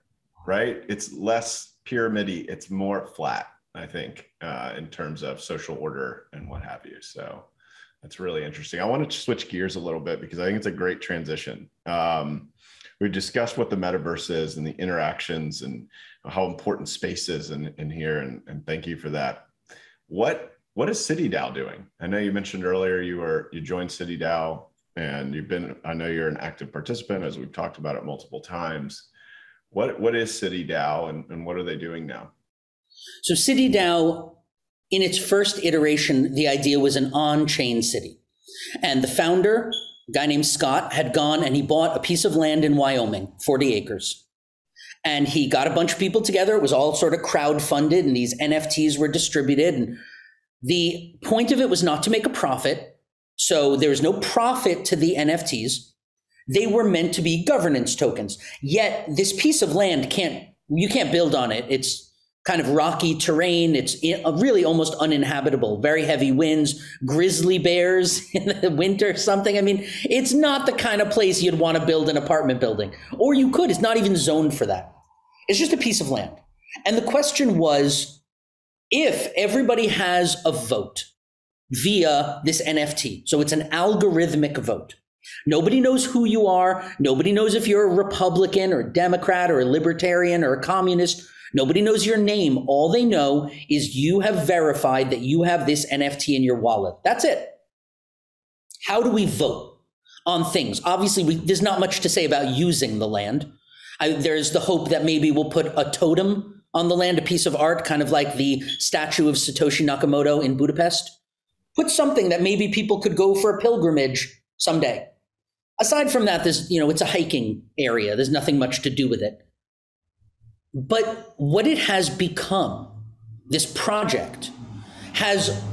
Right? It's less pyramid-y, it's more flat, I think, in terms of social order and what have you. So that's really interesting. I want to switch gears a little bit because I think it's a great transition. We discussed what the metaverse is and the interactions and how important space is in here, and thank you for that. What is CityDAO doing? I know you mentioned earlier you joined CityDAO and you've been, I know you're an active participant as we've talked about it multiple times. What is CityDAO and what are they doing now? So CityDAO, in its first iteration, the idea was an on-chain city. And the founder, a guy named Scott, had gone and he bought a piece of land in Wyoming, 40 acres. And he got a bunch of people together. It was all sort of crowdfunded and these NFTs were distributed. And the point of it was not to make a profit. So there was no profit to the NFTs. They were meant to be governance tokens. Yet this piece of land you can't build on it. It's kind of rocky terrain. It's really almost uninhabitable, very heavy winds, grizzly bears in the winter, something. I mean, it's not the kind of place you'd want to build an apartment building, or you could. It's not even zoned for that. It's just a piece of land. And the question was, if everybody has a vote via this NFT, so it's an algorithmic vote. Nobody knows who you are. Nobody knows if you're a Republican or a Democrat or a Libertarian or a Communist. Nobody knows your name. All they know is you have verified that you have this NFT in your wallet. That's it. How do we vote on things? Obviously, there's not much to say about using the land. There's the hope that maybe we'll put a totem on the land, a piece of art, kind of like the statue of Satoshi Nakamoto in Budapest. Put something that maybe people could go for a pilgrimage someday. Aside from that, there's, you know, it's a hiking area. There's nothing much to do with it. But what it has become, this project, has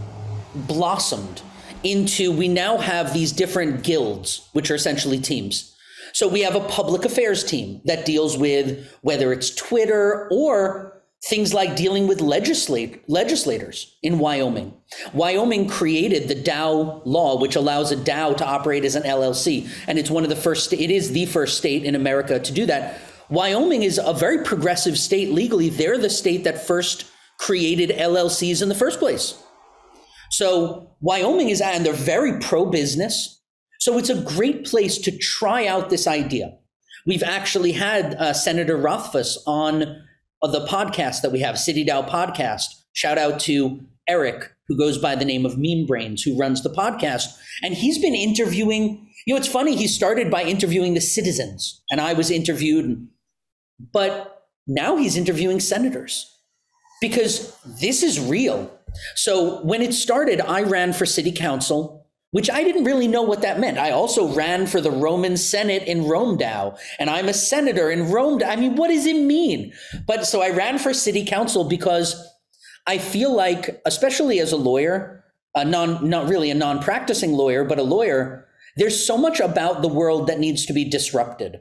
blossomed into, we now have these different guilds, which are essentially teams. So we have a public affairs team that deals with whether it's Twitter or things like dealing with legislators in Wyoming. Wyoming created the DAO law, which allows a DAO to operate as an LLC. And it's one of the first, it is the first state in America to do that. Wyoming is a very progressive state legally. They're the state that first created LLCs in the first place. So Wyoming is, and they're very pro-business. So it's a great place to try out this idea. We've actually had Senator Rothfuss on the podcast that we have, CityDAO podcast. Shout out to Eric, who goes by the name of Meme Brains, who runs the podcast. And he's been interviewing, you know, it's funny, he started by interviewing the citizens, and I was interviewed. But now he's interviewing senators because this is real. So when it started, I ran for city council, which I didn't really know what that meant. I also ran for the Roman Senate in Rome DAO, and I'm a senator in Rome. I mean, what does it mean? But so I ran for city council because I feel like, especially as a lawyer, not really a non-practicing lawyer, but a lawyer, there's so much about the world that needs to be disrupted.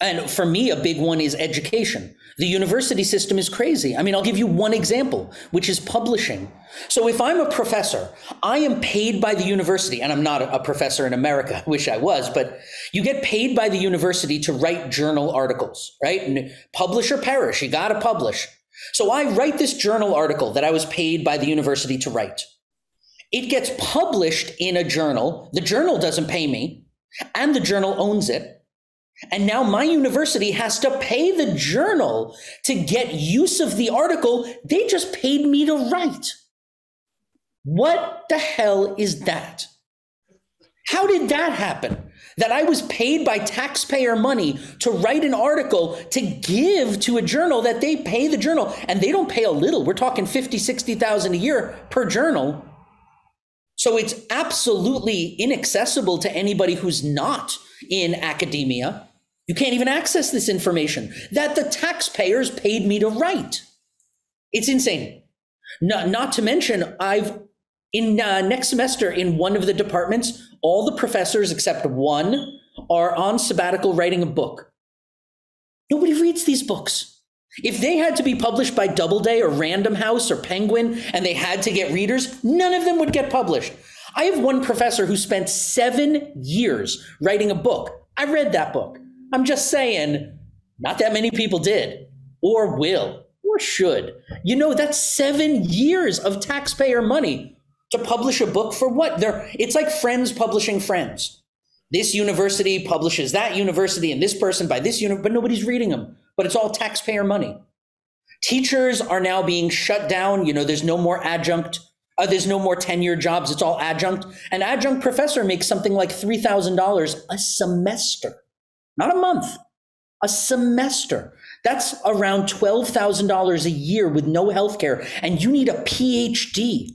And for me, a big one is education. The university system is crazy. I mean, I'll give you one example, which is publishing. So if I'm a professor, I am paid by the university, and I'm not a professor in America. I wish I was, but you get paid by the university to write journal articles, right? And publish or perish, you got to publish. So I write this journal article that I was paid by the university to write. It gets published in a journal. The journal doesn't pay me, and the journal owns it. And now my university has to pay the journal to get use of the article they just paid me to write. What the hell is that? How did that happen? That I was paid by taxpayer money to write an article to give to a journal that they pay the journal, and they don't pay a little. We're talking $50,000 to $60,000 a year per journal. So it's absolutely inaccessible to anybody who's not in academia. You can't even access this information that the taxpayers paid me to write. It's insane. Not to mention, I've in next semester in one of the departments, all the professors except one are on sabbatical writing a book. Nobody reads these books. If they had to be published by Doubleday or Random House or Penguin and they had to get readers, none of them would get published. I have one professor who spent 7 years writing a book. I read that book. I'm just saying, not that many people did or will or should. You know, that's 7 years of taxpayer money to publish a book for what? It's like Friends publishing Friends. This university publishes that university and this person by this university, but nobody's reading them. But it's all taxpayer money. Teachers are now being shut down. You know, there's no more adjunct, there's no more tenured jobs. It's all adjunct. An adjunct professor makes something like $3,000 a semester, not a month, a semester. That's around $12,000 a year with no healthcare, and you need a PhD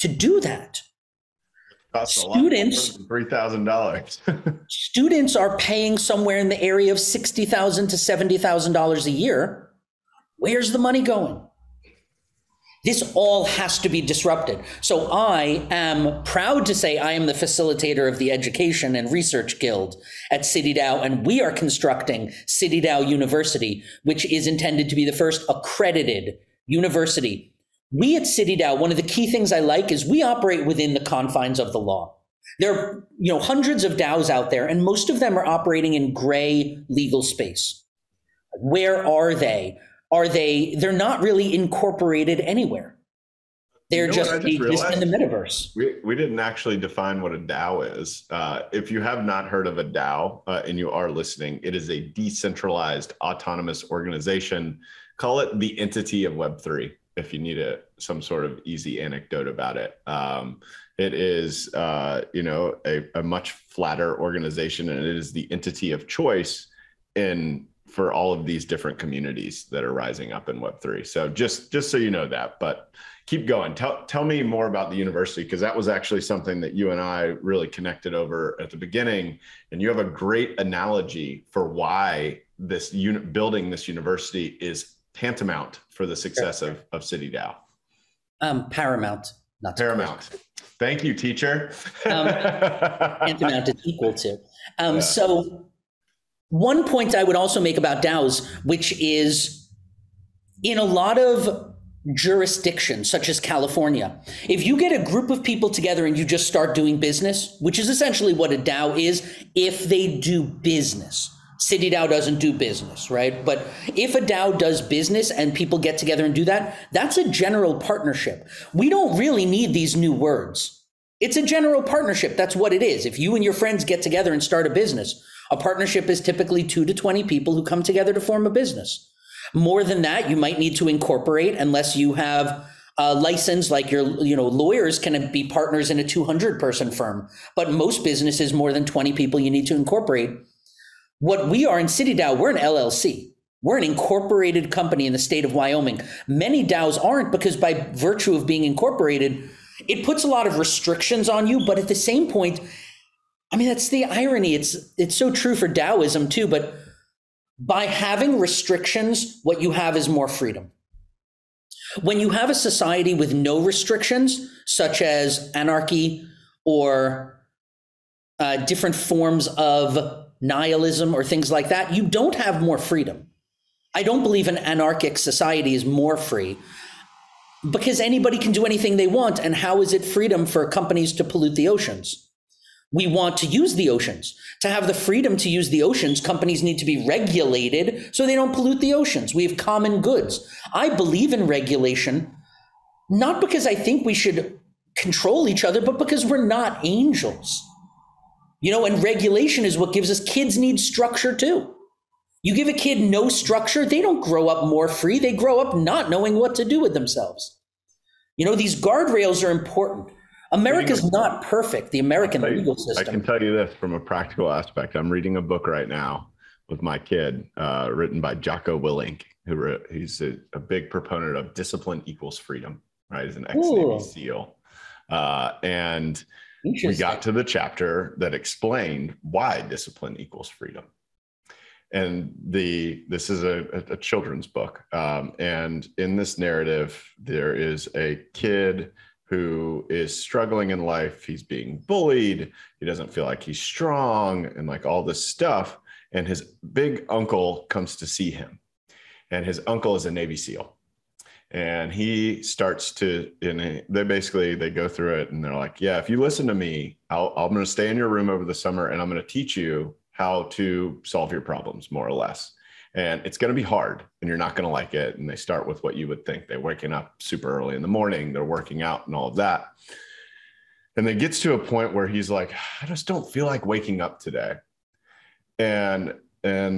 to do that. That's students, $3,000. Students are paying somewhere in the area of $60,000 to $70,000 a year. Where's the money going? This all has to be disrupted. So I am proud to say I am the facilitator of the Education and Research Guild at CityDAO, and we are constructing CityDAO University, which is intended to be the first accredited university. We at CityDAO, one of the key things I like is we operate within the confines of the law. There are, you know, hundreds of DAOs out there, and most of them are operating in gray legal space. Where are they? They're not really incorporated anywhere. They're just in the metaverse. We didn't actually define what a DAO is. If you have not heard of a DAO and you are listening, it is a decentralized autonomous organization. Call it the entity of Web3 if you need some sort of easy anecdote about it. It is you know, a much flatter organization, and it is the entity of choice in for all of these different communities that are rising up in Web3. So just so you know that, but keep going. Tell me more about the university, because that was actually something that you and I really connected over at the beginning. And you have a great analogy for why this building this university is tantamount for the success of CityDAO. Paramount, not paramount. Thank you, teacher. Tantamount is equal to. So one point I would also make about DAOs, which is in a lot of jurisdictions, such as California, if you get a group of people together and you just start doing business, which is essentially what a DAO is, if they do business. CityDAO doesn't do business, right? But if a DAO does business and people get together and do that, that's a general partnership. We don't really need these new words. It's a general partnership. That's what it is. If you and your friends get together and start a business, a partnership is typically 2 to 20 people who come together to form a business. More than that, you might need to incorporate unless you have a license, like your lawyers can be partners in a 200-person firm. But most businesses, more than 20 people, you need to incorporate. What we are in CityDAO, we're an LLC. We're an incorporated company in the state of Wyoming. Many DAOs aren't, because by virtue of being incorporated, it puts a lot of restrictions on you, but at the same point, I mean, that's the irony. It's so true for Daoism too, but by having restrictions, what you have is more freedom. When you have a society with no restrictions, such as anarchy or different forms of nihilism or things like that, you don't have more freedom. I don't believe an anarchic society is more free, because anybody can do anything they want. And how is it freedom for companies to pollute the oceans? We want to use the oceans. To have the freedom to use the oceans, companies need to be regulated so they don't pollute the oceans. We have common goods. I believe in regulation, not because I think we should control each other, but because we're not angels. You know, and regulation is what gives us, kids need structure too. You give a kid no structure, they don't grow up more free. They grow up not knowing what to do with themselves. You know, these guardrails are important. America's not perfect, the American legal system. I can tell you this from a practical aspect. I'm reading a book right now with my kid, written by Jocko Willink, he's a big proponent of discipline equals freedom, right? He's an ex-Navy SEAL. And we got to the chapter that explained why discipline equals freedom. And this is a children's book. And in this narrative, there is a kid who is struggling in life. He's being bullied. He doesn't feel like he's strong and like all this stuff. And his big uncle comes to see him. And his uncle is a Navy SEAL. And he starts to, they go through it and they're like, yeah, if you listen to me, I'm going to stay in your room over the summer and I'm going to teach you how to solve your problems, more or less. And it's going to be hard and you're not going to like it. And they start with what you would think. They're waking up super early in the morning. They're working out and all of that. And then gets to a point where he's like, I just don't feel like waking up today. And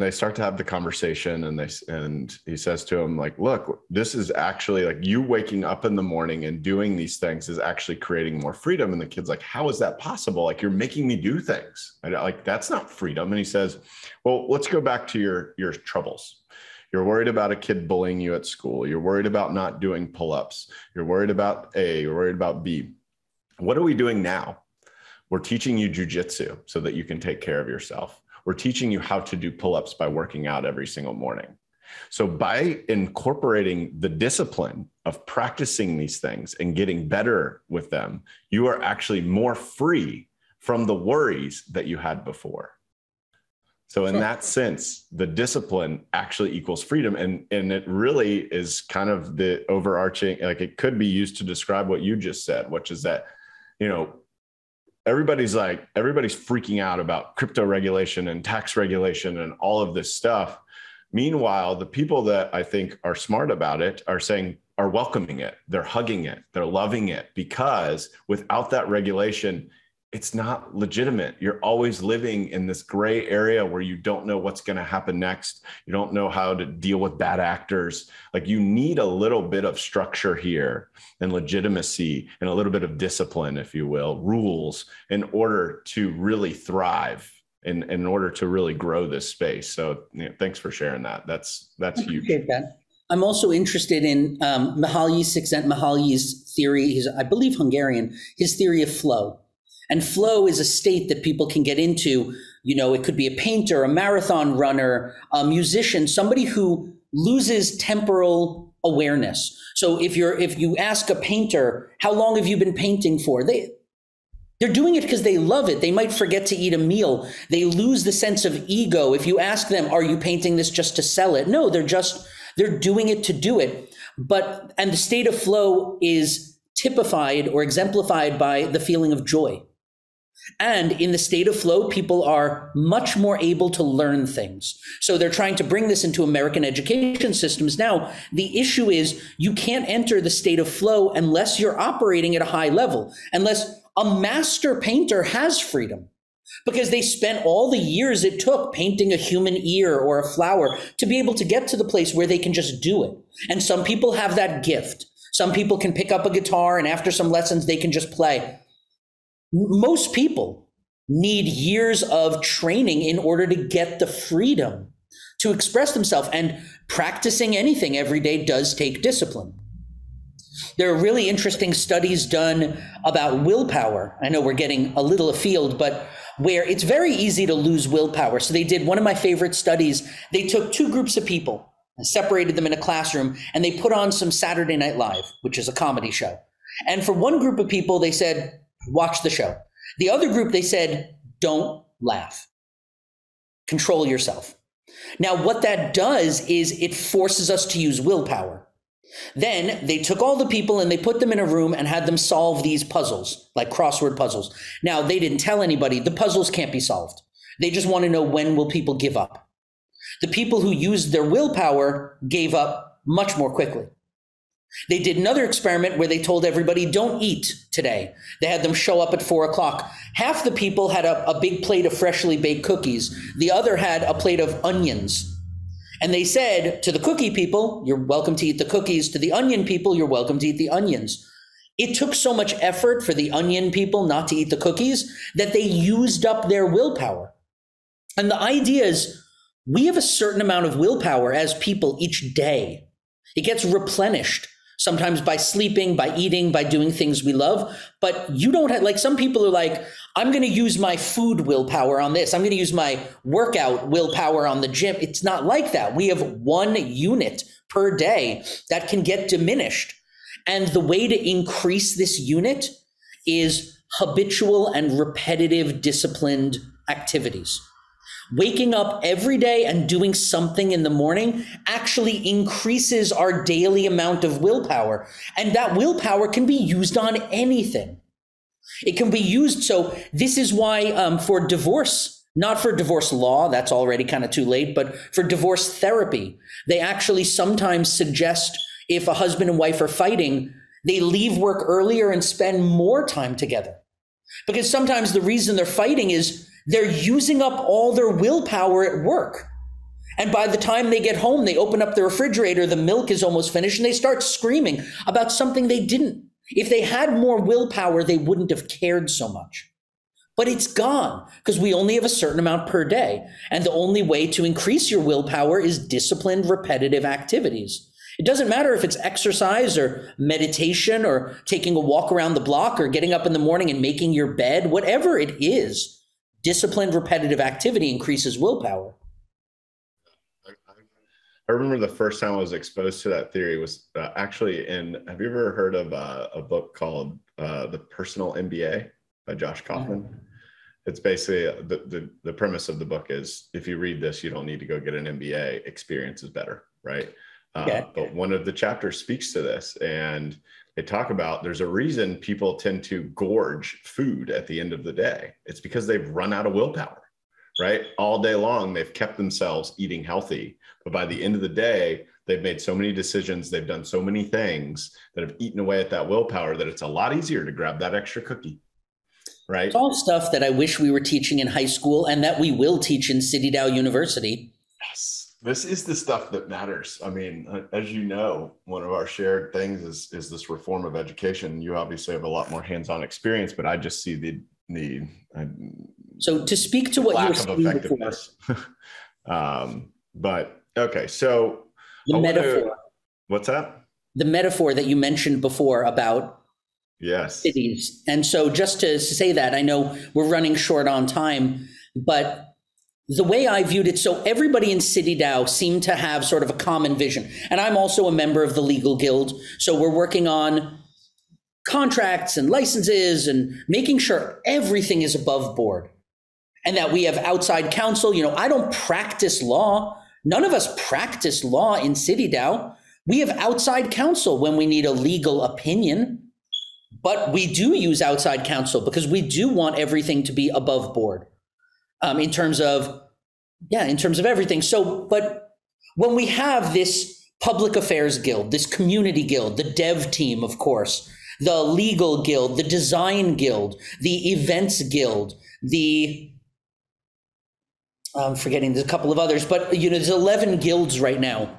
they start to have the conversation, and he says to him, like, look, this is actually like you waking up in the morning and doing these things is actually creating more freedom. And the kid's like, how is that possible? Like, you're making me do things. Like, that's not freedom. And he says, well, let's go back to your troubles. You're worried about a kid bullying you at school. You're worried about not doing pull-ups. You're worried about A, you're worried about B. What are we doing now? We're teaching you jujitsu so that you can take care of yourself. We're teaching you how to do pull-ups by working out every single morning. So by incorporating the discipline of practicing these things and getting better with them, you are actually more free from the worries that you had before. So in that sense, the discipline actually equals freedom. And it really is kind of the overarching, like it could be used to describe what you just said, which is that, you know, everybody's freaking out about crypto regulation and tax regulation and all of this stuff. Meanwhile, the people that I think are smart about it are welcoming it. They're hugging it. They're loving it, because without that regulation, it's not legitimate. You're always living in this gray area where you don't know what's going to happen next. You don't know how to deal with bad actors. Like, you need a little bit of structure here and legitimacy and a little bit of discipline, if you will, rules, in order to really thrive and in order to really grow this space. So, you know, thanks for sharing that. That's huge. That. I'm also interested in Csikszent Mihalyi's theory. He's, I believe, Hungarian, his theory of flow. And flow is a state that people can get into. You know, it could be a painter, a marathon runner, a musician, somebody who loses temporal awareness. So if you ask a painter, how long have you been painting for? They're doing it because they love it. They might forget to eat a meal. They lose the sense of ego. If you ask them, are you painting this just to sell it? No, they're doing it to do it. And the state of flow is typified or exemplified by the feeling of joy. And in the state of flow, people are much more able to learn things. So they're trying to bring this into American education systems. Now, the issue is you can't enter the state of flow unless you're operating at a high level, unless a master painter has freedom, because they spent all the years it took painting a human ear or a flower to be able to get to the place where they can just do it. And some people have that gift. Some people can pick up a guitar, and after some lessons, they can just play. Most people need years of training in order to get the freedom to express themselves, and practicing anything every day does take discipline. There are really interesting studies done about willpower. I know we're getting a little afield, but where it's very easy to lose willpower. So they did one of my favorite studies. They took two groups of people, separated them in a classroom, and they put on some Saturday Night Live, which is a comedy show. And for one group of people, they said, watch the show. The other group, they said, don't laugh. Control yourself. Now, what that does is it forces us to use willpower. Then they took all the people and they put them in a room and had them solve these puzzles, like crossword puzzles. Now, they didn't tell anybody the puzzles can't be solved. They just want to know, when will people give up? The people who used their willpower gave up much more quickly. They did another experiment where they told everybody, don't eat today. They had them show up at 4 o'clock. Half the people had a big plate of freshly baked cookies. The other had a plate of onions. And they said to the cookie people, you're welcome to eat the cookies. To the onion people, you're welcome to eat the onions. It took so much effort for the onion people not to eat the cookies that they used up their willpower. And the idea is, we have a certain amount of willpower as people each day. It gets replenished sometimes by sleeping, by eating, by doing things we love. But you don't have, like, some people are like, I'm going to use my food willpower on this. I'm going to use my workout willpower on the gym. It's not like that. We have one unit per day that can get diminished. And the way to increase this unit is habitual and repetitive disciplined activities. Waking up every day and doing something in the morning actually increases our daily amount of willpower. And that willpower can be used on anything. It can be used. So this is why for divorce, not for divorce law, that's already kind of too late, but for divorce therapy, they actually sometimes suggest, if a husband and wife are fighting, they leave work earlier and spend more time together. Because sometimes the reason they're fighting is they're using up all their willpower at work. And by the time they get home, they open up the refrigerator, the milk is almost finished, and they start screaming about something they didn't. If they had more willpower, they wouldn't have cared so much. But it's gone because we only have a certain amount per day. And the only way to increase your willpower is disciplined, repetitive activities. It doesn't matter if it's exercise or meditation or taking a walk around the block or getting up in the morning and making your bed, whatever it is, disciplined, repetitive activity increases willpower. I remember the first time I was exposed to that theory was actually in, have you ever heard of a book called The Personal MBA by Josh Kaufman? Mm-hmm. It's basically the premise of the book is if you read this, you don't need to go get an MBA, experience is better, right? Okay. But one of the chapters speaks to this, and they talk about there's a reason people tend to gorge food at the end of the day. It's because they've run out of willpower. Right? All day long, they've kept themselves eating healthy. But by the end of the day, they've made so many decisions, they've done so many things that have eaten away at that willpower that it's a lot easier to grab that extra cookie. Right? It's all stuff that I wish we were teaching in high school and that we will teach in CityDAO University. Yes. This is the stuff that matters. I mean, as you know, one of our shared things is this reform of education. You obviously have a lot more hands-on experience, but I just see so to speak to what you were saying effectiveness. But okay, so the metaphor. What's that? The metaphor that you mentioned before about cities. And so just to say that, I know we're running short on time, but the way I viewed it, so everybody in CityDAO seemed to have sort of a common vision. And I'm also a member of the Legal Guild, so we're working on contracts and licenses and making sure everything is above board and that we have outside counsel. You know, I don't practice law. None of us practice law in CityDAO. We have outside counsel when we need a legal opinion, but we do use outside counsel because we do want everything to be above board in terms of everything. So, but when we have this public affairs guild, this community guild, the dev team, of course, the legal guild, the design guild, the events guild, the, I'm forgetting, there's a couple of others, but you know, there's 11 guilds right now.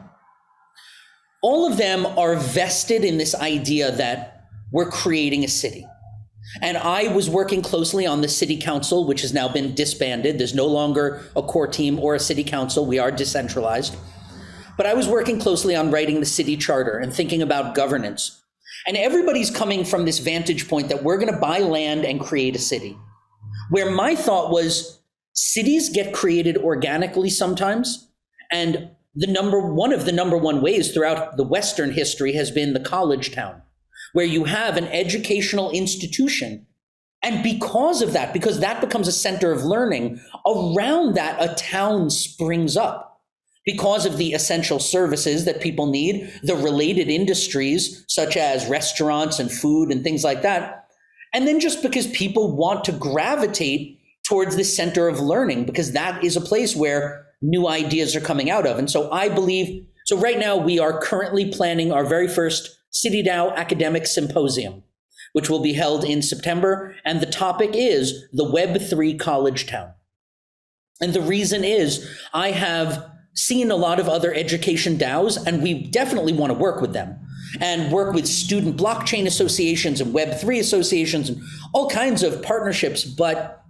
All of them are vested in this idea that we're creating a city. And I was working closely on the city council, which has now been disbanded. There's no longer a core team or a city council. We are decentralized. But I was working closely on writing the city charter and thinking about governance. And everybody's coming from this vantage point that we're going to buy land and create a city. Where my thought was, cities get created organically sometimes. And one of the number one ways throughout the Western history has been the college town, where you have an educational institution. And because of that, because that becomes a center of learning, around that a town springs up. Because of the essential services that people need, the related industries such as restaurants and food and things like that. And then just because people want to gravitate towards the center of learning, because that is a place where new ideas are coming out of. And so I believe, so right now we are currently planning our very first CityDAO academic symposium, which will be held in September. And the topic is the Web3 college town. And the reason is I have seen a lot of other education DAOs, and we definitely want to work with them and work with student blockchain associations and Web3 associations and all kinds of partnerships. But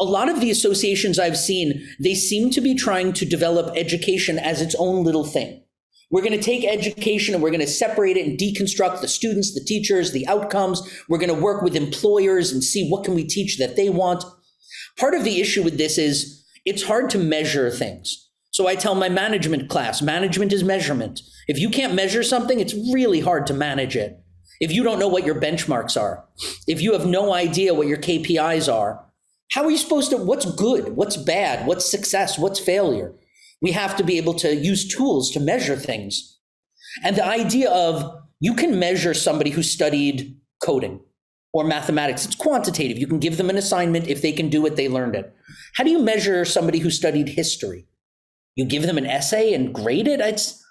a lot of the associations I've seen, they seem to be trying to develop education as its own little thing. We're going to take education and we're going to separate it and deconstruct the students, the teachers, the outcomes. We're going to work with employers and see what can we teach that they want. Part of the issue with this is it's hard to measure things. So I tell my management class, management is measurement. If you can't measure something, it's really hard to manage it. If you don't know what your benchmarks are, if you have no idea what your KPIs are, how are you supposed to, what's good, what's bad, what's success, what's failure? We have to be able to use tools to measure things. And the idea of you can measure somebody who studied coding or mathematics, it's quantitative. You can give them an assignment. If they can do it, they learned it. How do you measure somebody who studied history? You give them an essay and grade it? It's,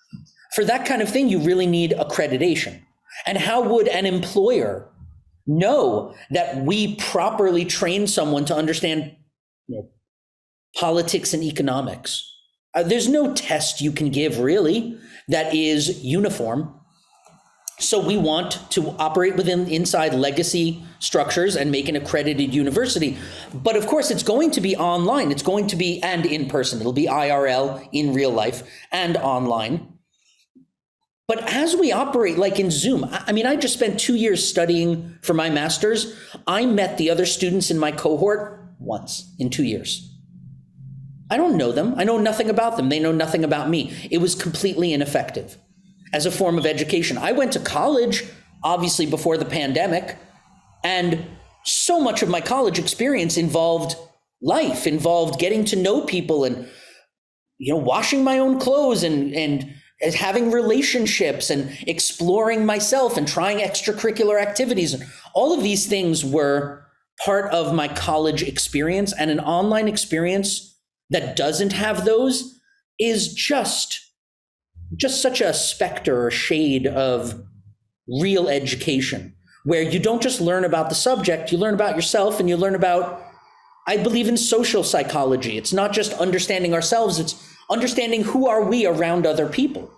for that kind of thing, you really need accreditation. And how would an employer know that we properly train someone to understand, you know, politics and economics. There's no test you can give, really, that is uniform. So we want to operate within inside legacy structures and make an accredited university. But of course, it's going to be online. It's going to be and in person. It'll be IRL, in real life, and online. But as we operate, like in Zoom, I mean, I just spent 2 years studying for my master's. I met the other students in my cohort once in 2 years. I don't know them. I know nothing about them. They know nothing about me. It was completely ineffective as a form of education. I went to college, obviously, before the pandemic, and so much of my college experience involved life, involved getting to know people and, you know, washing my own clothes and having relationships and exploring myself and trying extracurricular activities. And all of these things were part of my college experience, and an online experience that doesn't have those is just such a specter or shade of real education, where you don't just learn about the subject, you learn about yourself, and you learn about, I believe in social psychology. It's not just understanding ourselves, it's understanding who are we around other people.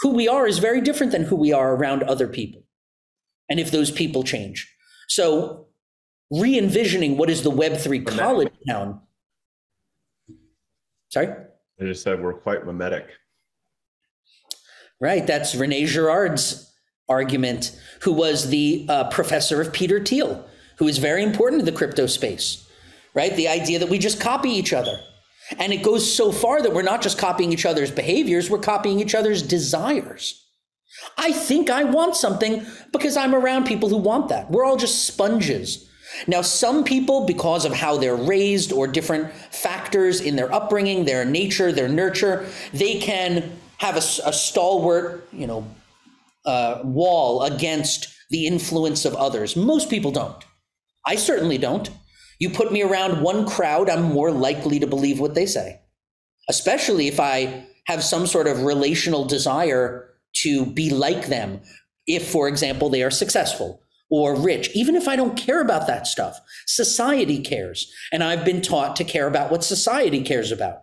Who we are is very different than who we are around other people, and if those people change. So re-envisioning what is the Web3 college town. Sorry? I just said we're quite mimetic. Right, that's René Girard's argument, who was the professor of Peter Thiel, who is very important in the crypto space, right? The idea that we just copy each other. And it goes so far that we're not just copying each other's behaviors, we're copying each other's desires. I think I want something because I'm around people who want that. We're all just sponges. Now, some people, because of how they're raised or different factors in their upbringing, their nature, their nurture, they can have a stalwart, you know, wall against the influence of others. Most people don't. I certainly don't. You put me around one crowd, I'm more likely to believe what they say, especially if I have some sort of relational desire to be like them. If, for example, they are successful or rich, even if I don't care about that stuff, society cares. And I've been taught to care about what society cares about.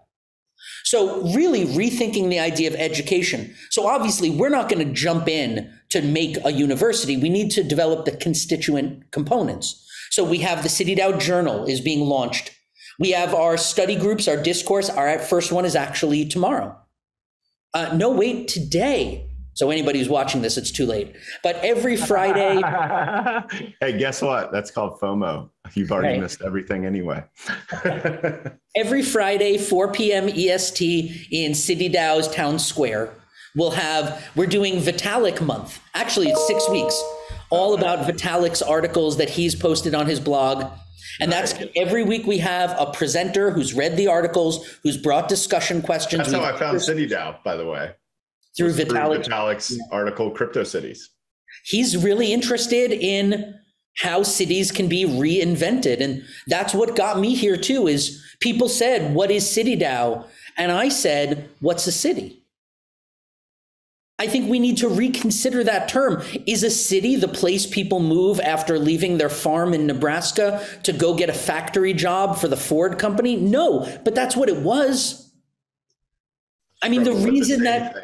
So really rethinking the idea of education. So obviously, we're not going to jump in to make a university. We need to develop the constituent components. So we have the CityDAO journal is being launched. We have our study groups, our discourse. Our first one is actually tomorrow. No, wait, today. So anybody who's watching this, it's too late. But every Friday. Hey, guess what? That's called FOMO. You've already missed everything anyway. Every Friday, 4 p.m. EST in CityDAO's Town Square, we're doing Vitalik Month. Actually, it's 6 weeks. All about Vitalik's articles that he's posted on his blog. And that's every week we have a presenter who's read the articles, who's brought discussion questions. That's how I found CityDAO, by the way. Through Vitalik's article, Crypto Cities. He's really interested in how cities can be reinvented. And that's what got me here too, is people said, what is CityDAO? And I said, what's a city? I think we need to reconsider that term. Is a city the place people move after leaving their farm in Nebraska to go get a factory job for the Ford company? No, but that's what it was. I mean, the reason that...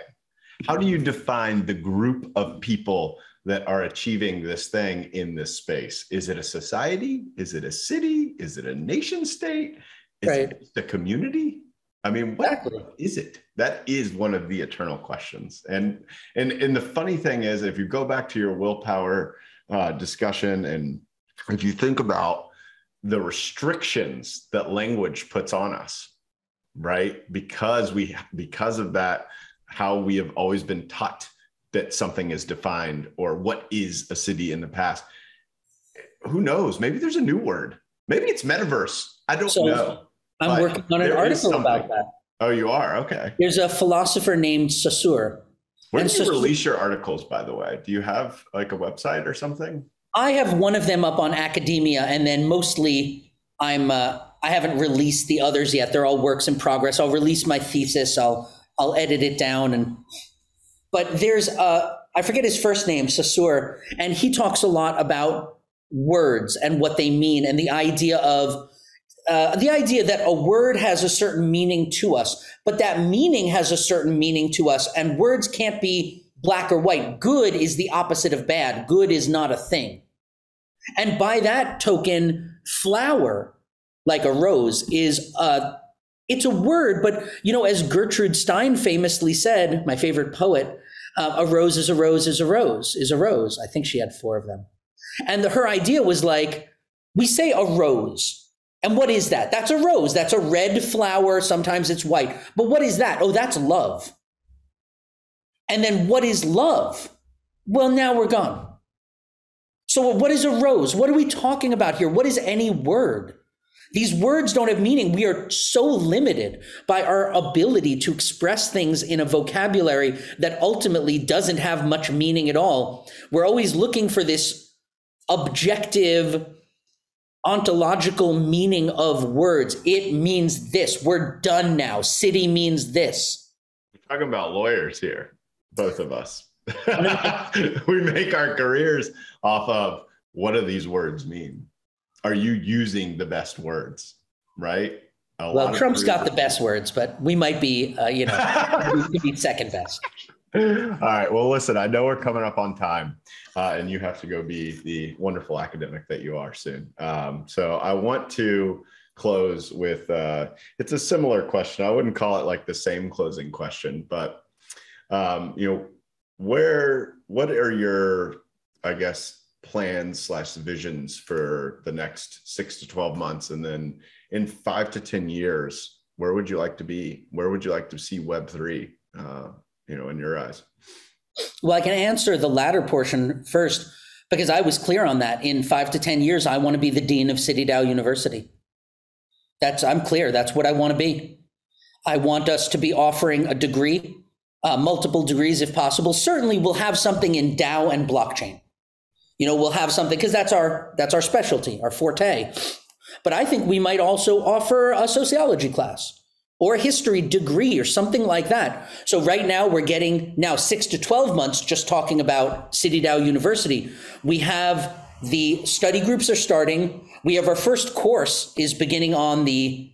How do you define the group of people that are achieving this thing in this space? Is it a society? Is it a city? Is it a nation state? Is it the community? I mean, what is it? That is one of the eternal questions. And the funny thing is, if you go back to your willpower discussion, and if you think about the restrictions that language puts on us, right? Because of that, how we have always been taught that something is defined, or what is a city in the past. Who knows? Maybe there's a new word. Maybe it's metaverse. I don't know. I'm working on an article about that. Oh, you are? Okay. There's a philosopher named Saussure. Where do you release your articles, by the way? Do you have like a website or something? I have one of them up on Academia, and then mostly I haven't released the others yet. They're all works in progress. I'll release my thesis. I'll edit it down. But there's I forget his first name, Saussure, and he talks a lot about words and what they mean, and the idea of that a word has a certain meaning to us, but that meaning has a certain meaning to us, and words can't be black or white. Good is the opposite of bad. Good is not a thing. And by that token, flower, like a rose, is it's a word, but you know, as Gertrude Stein famously said, my favorite poet, a rose is a rose is a rose is a rose. I think she had 4 of them. And her idea was like, we say a rose, and what is that? That's a rose. That's a red flower. Sometimes it's white. But what is that? Oh, that's love. And then what is love? Well, now we're gone. So what is a rose? What are we talking about here? What is any word? These words don't have meaning. We are so limited by our ability to express things in a vocabulary that ultimately doesn't have much meaning at all. We're always looking for this objective, ontological meaning of words. It means this. We're done now. City means this. We're talking about lawyers here, both of us. We make our careers off of what do these words mean? Are you using the best words, right? Well, Trump's got the best words, but we might be, you know, we could be second best. All right. Well, listen, I know we're coming up on time and you have to go be the wonderful academic that you are soon. So I want to close with, it's a similar question. I wouldn't call it like the same closing question, but, you know, what are your, I guess, plans / visions for the next 6 to 12 months, and then in 5 to 10 years, where would you like to be? Where would you like to see Web3, you know, in your eyes? Well, I can answer the latter portion first because I was clear on that. In 5 to 10 years, I want to be the dean of CityDAO University. I'm clear. That's what I want to be. I want us to be offering a degree, multiple degrees if possible. Certainly, we'll have something in DAO and blockchain. You know, we'll have something because that's our specialty, our forte. But I think we might also offer a sociology class or a history degree or something like that. So right now we're getting 6 to 12 months just talking about CityDAO University. We have the study groups are starting. We have our first course is beginning on the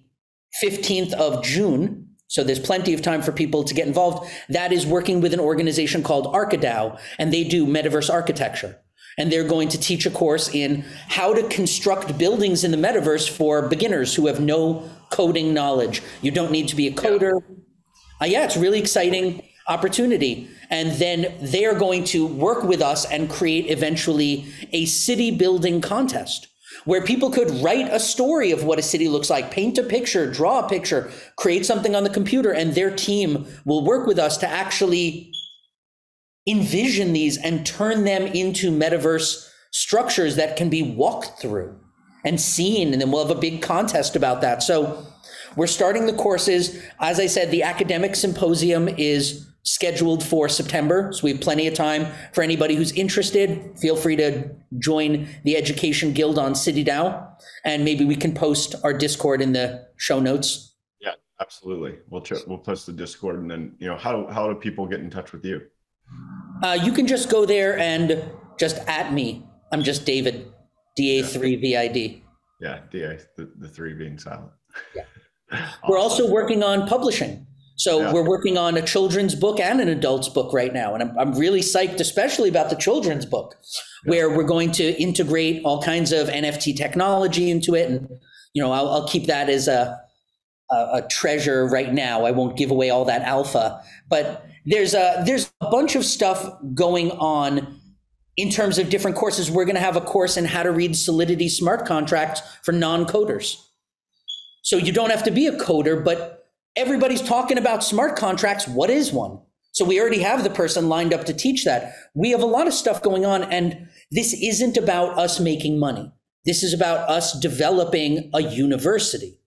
15th of June. So there's plenty of time for people to get involved. That is working with an organization called ArchiDAO, and they do metaverse architecture. And they're going to teach a course in how to construct buildings in the metaverse for beginners who have no coding knowledge. You don't need to be a coder. Yeah, it's a really exciting opportunity. And then they are going to work with us and create eventually a city building contest where people could write a story of what a city looks like, paint a picture, draw a picture, create something on the computer, and their team will work with us to actually envision these and turn them into metaverse structures that can be walked through and seen. And then we'll have a big contest about that. So we're starting the courses. As I said, the academic symposium is scheduled for September. So we have plenty of time for anybody who's interested. Feel free to join the Education Guild on CityDAO. And maybe we can post our Discord in the show notes. Yeah, absolutely. We'll post the Discord. And then, you know, how do people get in touch with you? You can just go there and just at me. I'm just David, DA3VID. Yeah, DA, the 3 being silent. Yeah. Awesome. We're also working on publishing. So we're working on a children's book and an adult's book right now. And I'm really psyched, especially about the children's book, where we're going to integrate all kinds of NFT technology into it. And, you know, I'll keep that as a treasure right now. I won't give away all that alpha, but there's a bunch of stuff going on in terms of different courses. We're going to have a course in how to read Solidity smart contracts for non-coders. So you don't have to be a coder, but everybody's talking about smart contracts. What is one? So we already have the person lined up to teach that. We have a lot of stuff going on, and this isn't about us making money. This is about us developing a university.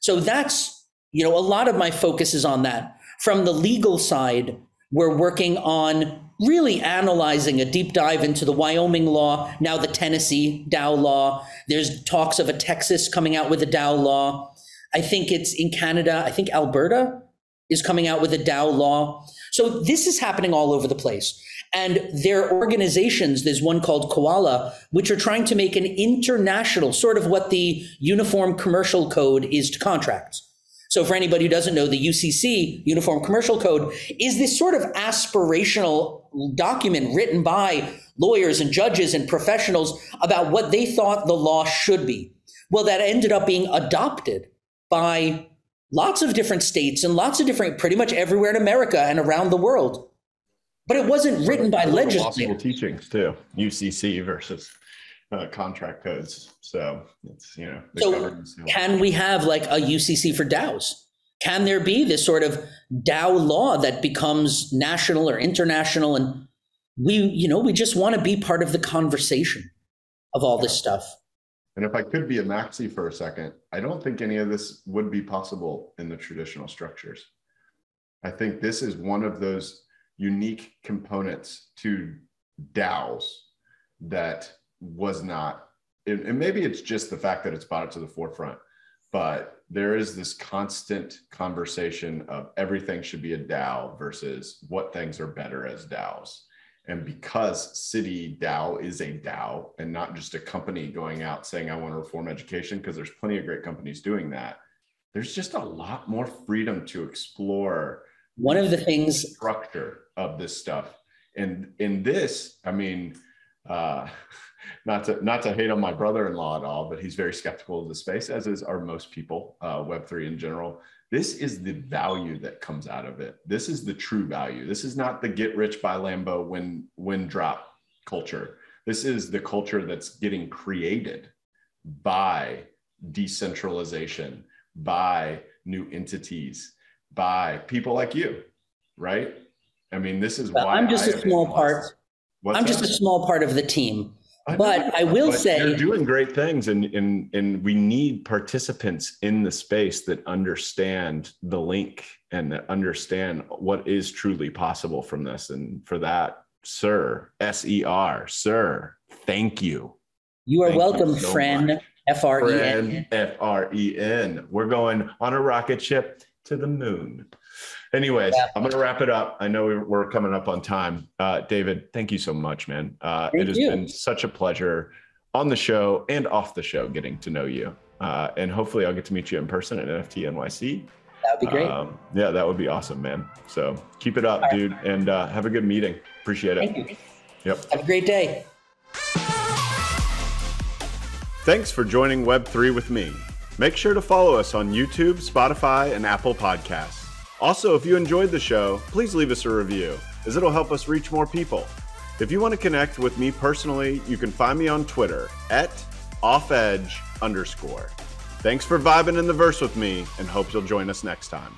So that's, you know, a lot of my focus is on that. From the legal side, we're working on really analyzing a deep dive into the Wyoming law, now the Tennessee DAO law. There's talks of a Texas coming out with a DAO law. I think it's in Canada. I think Alberta is coming out with a DAO law. So this is happening all over the place. And there are organizations, there's one called Koala, which are trying to make an international, sort of what the Uniform Commercial Code is to contracts. So for anybody who doesn't know, the UCC, Uniform Commercial Code, is this sort of aspirational document written by lawyers and judges and professionals about what they thought the law should be. Well, that ended up being adopted by lots of different states and lots of different, pretty much everywhere in America and around the world. But it wasn't written by legislators. Teachings too, UCC versus contract codes. So it's, you know. So can we have like a UCC for DAOs? Can there be this sort of DAO law that becomes national or international? And we, you know, we just want to be part of the conversation of all this stuff. And if I could be a maxi for a second, I don't think any of this would be possible in the traditional structures. I think this is one of those unique components to DAOs that was not, and maybe it's just the fact that it's brought it to the forefront, but there is this constant conversation of everything should be a DAO versus what things are better as DAOs. And because CityDAO is a DAO and not just a company going out saying, I want to reform education, because there's plenty of great companies doing that, there's just a lot more freedom to explore one of the things structure of this stuff. And in this, I mean, not to hate on my brother-in-law at all, but he's very skeptical of the space, as is are most people, Web3 in general. This is the value that comes out of it. This is the true value. This is not the get rich by Lambo win drop culture. This is the culture that's getting created by decentralization, by new entities, by people like you, right? I mean, this is why I'm just a small part. I'm just a small part of the team. But I will say they're doing great things, and we need participants in the space that understand the link and that understand what is truly possible from this. And for that, sir, S-E-R, sir, thank you. You are welcome, friend, F-R-E-N. F-R-E-N. We're going on a rocket ship to the moon. Anyways, yeah. I'm going to wrap it up. I know we're coming up on time. David, thank you so much, man. It has been such a pleasure on the show and off the show getting to know you. And hopefully I'll get to meet you in person at NFT NYC. That would be great. Yeah, that would be awesome, man. So keep it up, dude. And have a good meeting. Appreciate it. Thank you. Yep. Have a great day. Thanks for joining Web3 with me. Make sure to follow us on YouTube, Spotify, and Apple Podcasts. Also, if you enjoyed the show, please leave us a review, as it'll help us reach more people. If you want to connect with me personally, you can find me on Twitter at offedge_. Thanks for vibing in the verse with me, and hope you'll join us next time.